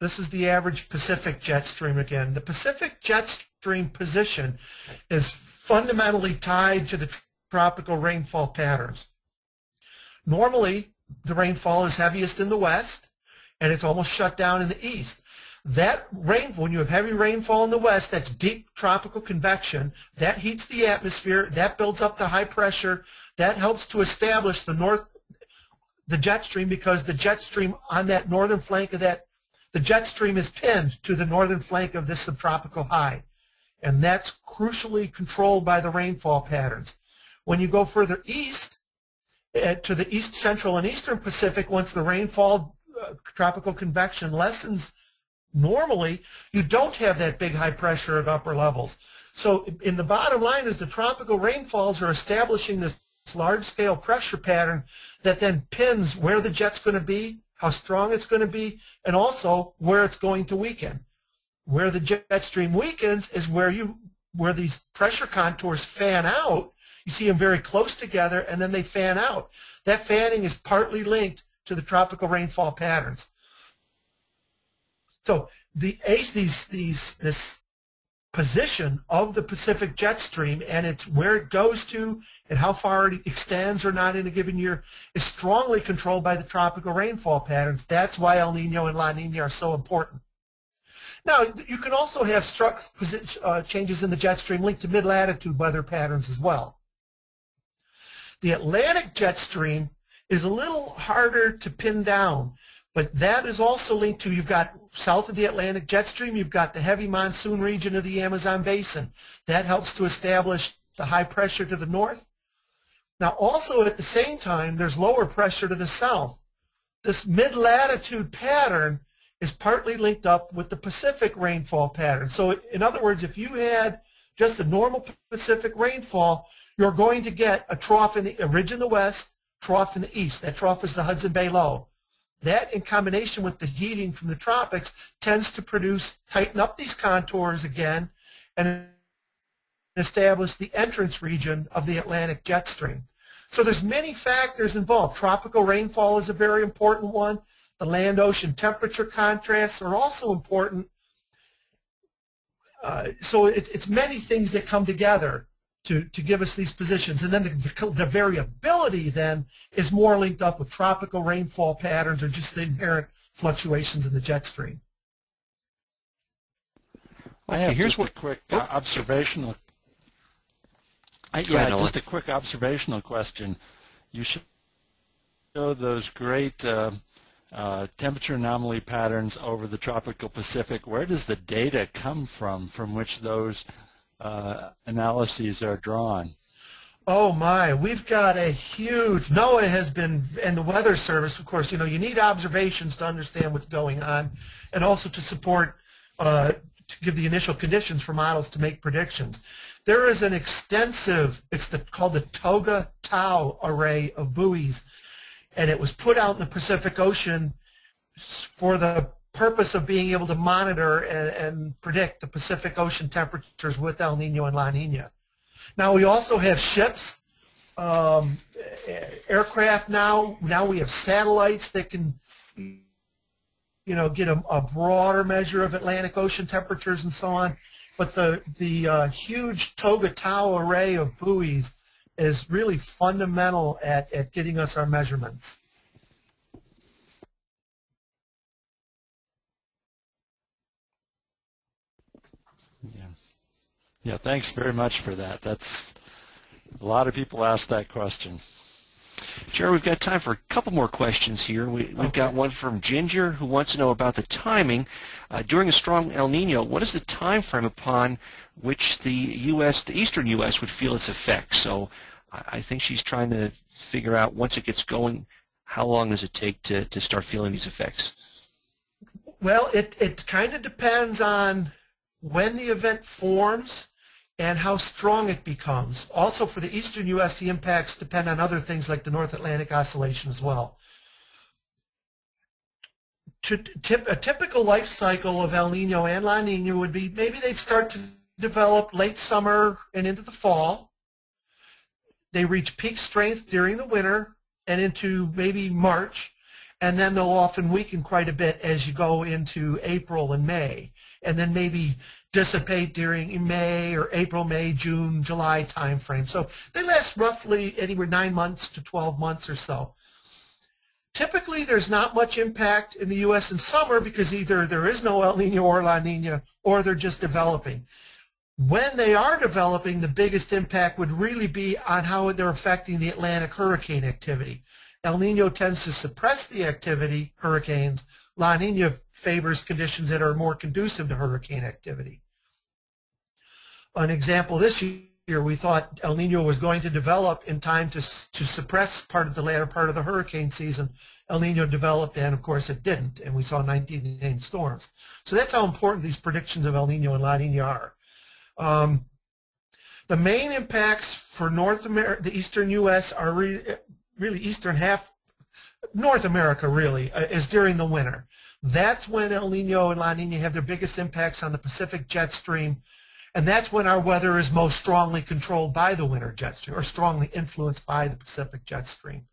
This is the average Pacific jet stream again. The Pacific jet stream position is fundamentally tied to the tropical rainfall patterns. Normally the rainfall is heaviest in the west and it's almost shut down in the east. That rainfall, when you have heavy rainfall in the west, that's deep tropical convection. That heats the atmosphere. That builds up the high pressure. That helps to establish the north, the jet stream, because the jet stream on that northern flank of that, the jet stream is pinned to the northern flank of this subtropical high. And that's crucially controlled by the rainfall patterns. When you go further east, uh, to the east central and eastern Pacific, once the rainfall uh, tropical convection lessens, normally, you don't have that big high pressure at upper levels. So in the bottom line is the tropical rainfalls are establishing this large-scale pressure pattern that then pins where the jet's going to be, how strong it's going to be, and also where it's going to weaken. Where the jet stream weakens is where you where these pressure contours fan out. You see them very close together, and then they fan out. That fanning is partly linked to the tropical rainfall patterns. So the these, these, this position of the Pacific jet stream and it's where it goes to and how far it extends or not in a given year is strongly controlled by the tropical rainfall patterns. That's why El Nino and La Nina are so important. Now, you can also have struck uh, changes in the jet stream linked to mid-latitude weather patterns as well. The Atlantic jet stream is a little harder to pin down, but that is also linked to, you've got south of the Atlantic jet stream, you've got the heavy monsoon region of the Amazon basin. That helps to establish the high pressure to the north. Now also at the same time, there's lower pressure to the south. This mid-latitude pattern is partly linked up with the Pacific rainfall pattern. So in other words, if you had just a normal Pacific rainfall, you're going to get a trough in the, a ridge in the west, trough in the east. That trough is the Hudson Bay low. That, in combination with the heating from the tropics, tends to produce, tighten up these contours again and establish the entrance region of the Atlantic jet stream. So there's many factors involved. Tropical rainfall is a very important one. The land-ocean temperature contrasts are also important. Uh, so it's, it's many things that come together to, to give us these positions. And then the, the variability then is more linked up with tropical rainfall patterns or just the inherent fluctuations in the jet stream. I have here's just what, a quick uh, observational. I, yeah, just a quick observational question. You should show those great uh, uh, temperature anomaly patterns over the tropical Pacific. Where does the data come from from which those Uh, analyses are drawn? Oh my, we've got a huge, NOAA has been, and the Weather Service, of course, you know, you need observations to understand what's going on and also to support, uh, to give the initial conditions for models to make predictions. There is an extensive, it's the, called the TOGA-TAO array of buoys, and it was put out in the Pacific Ocean for the purpose of being able to monitor and, and predict the Pacific Ocean temperatures with El Nino and La Nina. Now we also have ships, um, aircraft now, now we have satellites that can, you know, get a, a broader measure of Atlantic Ocean temperatures and so on. But the, the uh, huge TOGA-TAO array of buoys is really fundamental at, at getting us our measurements. Yeah, thanks very much for that. That's a lot of people ask that question. Jerry, we've got time for a couple more questions here. We, we've okay. got one from Ginger, who wants to know about the timing. Uh, during a strong El Nino, what is the time frame upon which the U S, the eastern U S, would feel its effects? So I, I think she's trying to figure out, once it gets going, how long does it take to, to start feeling these effects? Well, it, it kind of depends on when the event forms and how strong it becomes. Also for the eastern U S, the impacts depend on other things like the North Atlantic oscillation as well. To tip, a typical life cycle of El Nino and La Nina would be maybe they'd start to develop late summer and into the fall. They reach peak strength during the winter and into maybe March, and then they'll often weaken quite a bit as you go into April and May, and then maybe dissipate during May or April, May, June, July time frame. So they last roughly anywhere nine months to twelve months or so. Typically there's not much impact in the U S in summer because either there is no El Nino or La Nina or they're just developing. When they are developing, the biggest impact would really be on how they're affecting the Atlantic hurricane activity. El Nino tends to suppress the activity, hurricanes. La Nina favors conditions that are more conducive to hurricane activity. An example this year, we thought El Nino was going to develop in time to, to suppress part of the latter part of the hurricane season. El Nino developed, and of course it didn't, and we saw nineteen named storms. So that's how important these predictions of El Nino and La Nina are. Um, the main impacts for North America, the eastern U S, are re really eastern half, North America really, uh, is during the winter. That's when El Nino and La Nina have their biggest impacts on the Pacific jet stream, and that's when our weather is most strongly controlled by the winter jet stream, or strongly influenced by the Pacific jet stream.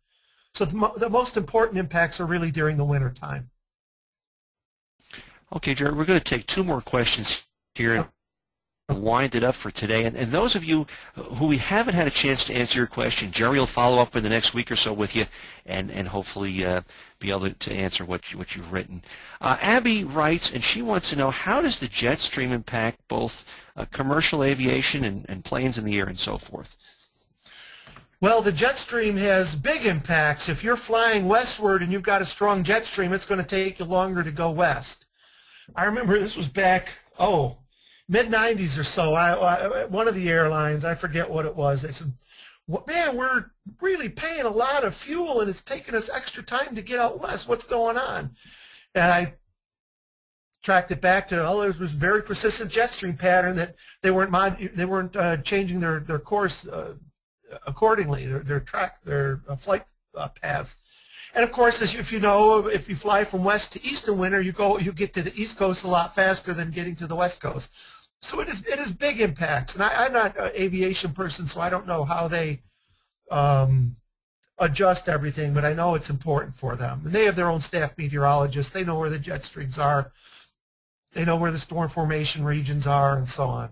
So the, mo the most important impacts are really during the winter time. Okay, Jared, we're going to take two more questions here. wind it up for today. And, and those of you who we haven't had a chance to answer your question, Gerry will follow up in the next week or so with you and, and hopefully uh, be able to answer what, you, what you've written. Uh, Abby writes, and she wants to know, how does the jet stream impact both uh, commercial aviation and, and planes in the air and so forth? Well, the jet stream has big impacts. If you're flying westward and you've got a strong jet stream, it's going to take you longer to go west. I remember this was back, oh, mid nineties or so. I, I, one of the airlines, I forget what it was, they said, well, man, we're really paying a lot of fuel and it's taking us extra time to get out west. What's going on? And I tracked it back to, oh, there was a very persistent jet stream pattern that they weren't, mod they weren't uh, changing their, their course uh, accordingly, their, their track, their uh, flight uh, paths. And of course, as you, if you know, if you fly from west to east in winter, you go, you get to the east coast a lot faster than getting to the west coast. So it is, it is big impacts. And I, I'm not an aviation person, so I don't know how they um, adjust everything, but I know it's important for them. And they have their own staff meteorologists. They know where the jet streams are. They know where the storm formation regions are, and so on.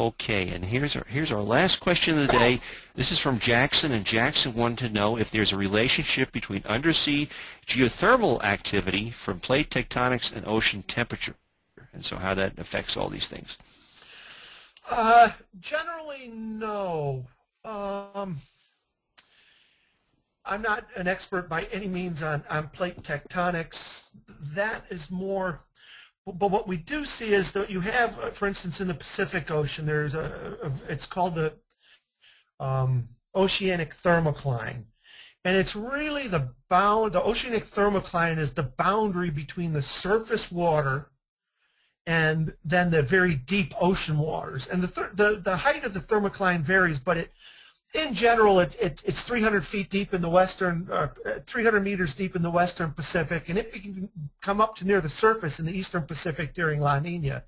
Okay, and here's our, here's our last question of the day. This is from Jackson, and Jackson wanted to know if there's a relationship between undersea geothermal activity from plate tectonics and ocean temperature, and so how that affects all these things. Uh, generally, no. Um, I'm not an expert by any means on, on plate tectonics. That is more... But what we do see is that you have, for instance, in the Pacific Ocean, there's a, a it's called the um, oceanic thermocline, and it's really the bound. The oceanic thermocline is the boundary between the surface water and then the very deep ocean waters. And the th the the height of the thermocline varies, but it, in general, it, it it's three hundred feet deep in the western, uh, three hundred meters deep in the western Pacific, and it can come up to near the surface in the eastern Pacific during La Niña.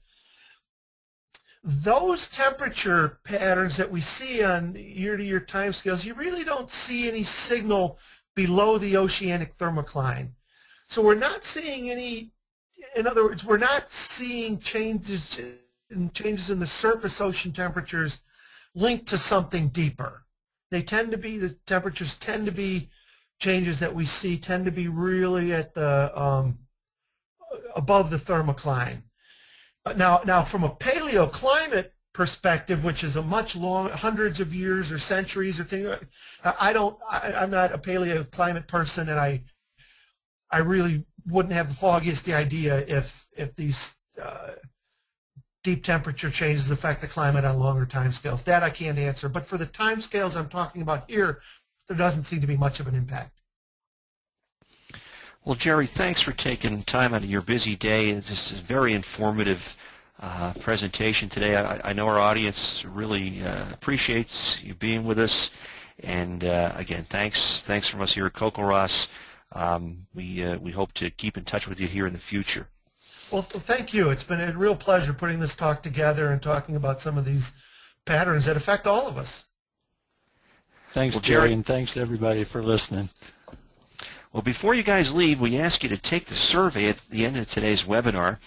Those temperature patterns that we see on year-to-year timescales, you really don't see any signal below the oceanic thermocline. So we're not seeing any. In other words, we're not seeing changes in changes in the surface ocean temperatures linked to something deeper. They tend to be, the temperatures tend to be, changes that we see tend to be really at the, um, above the thermocline. Now, now from a paleoclimate perspective, which is a much long, hundreds of years or centuries or thing, I don't, I, I'm not a paleoclimate person, and I, I really wouldn't have the foggiest idea if, if these, uh, deep temperature changes affect the climate on longer timescales. That I can't answer. But for the timescales I'm talking about here, there doesn't seem to be much of an impact. Well, Gerry, thanks for taking time out of your busy day. This is a very informative uh, presentation today. I, I know our audience really uh, appreciates you being with us. And uh, again, thanks, thanks from us here at CoCoRaHS. Um, we uh, we hope to keep in touch with you here in the future. Well, thank you. It's been a real pleasure putting this talk together and talking about some of these patterns that affect all of us. Thanks, well, Gerry, and thanks to everybody for listening. Well, before you guys leave, we ask you to take the survey at the end of today's webinar,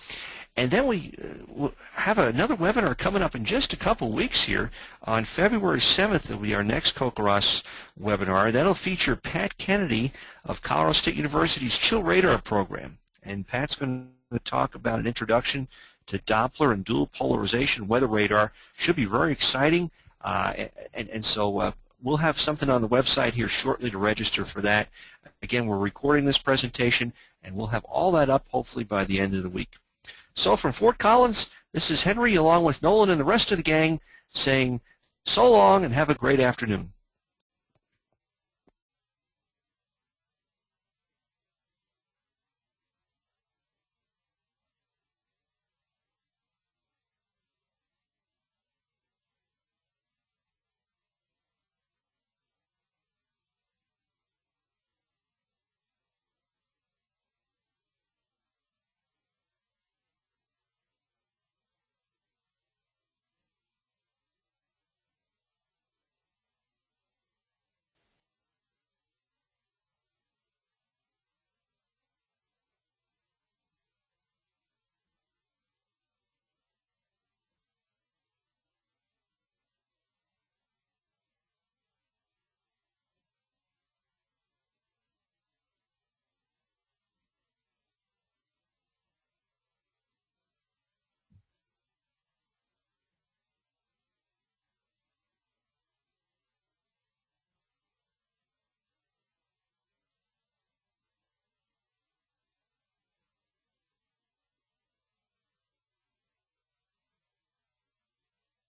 and then we will have another webinar coming up in just a couple weeks here. On February seventh, will be our next CoCoRaHS webinar. That'll feature Pat Kennedy of Colorado State University's Chill Radar Program, and Pat's been to talk about an introduction to Doppler and dual polarization weather radar. Should be very exciting, uh, and, and so uh, we'll have something on the website here shortly to register for that. Again, we're recording this presentation, and we'll have all that up hopefully by the end of the week. So from Fort Collins, this is Henry along with Nolan and the rest of the gang saying so long and have a great afternoon.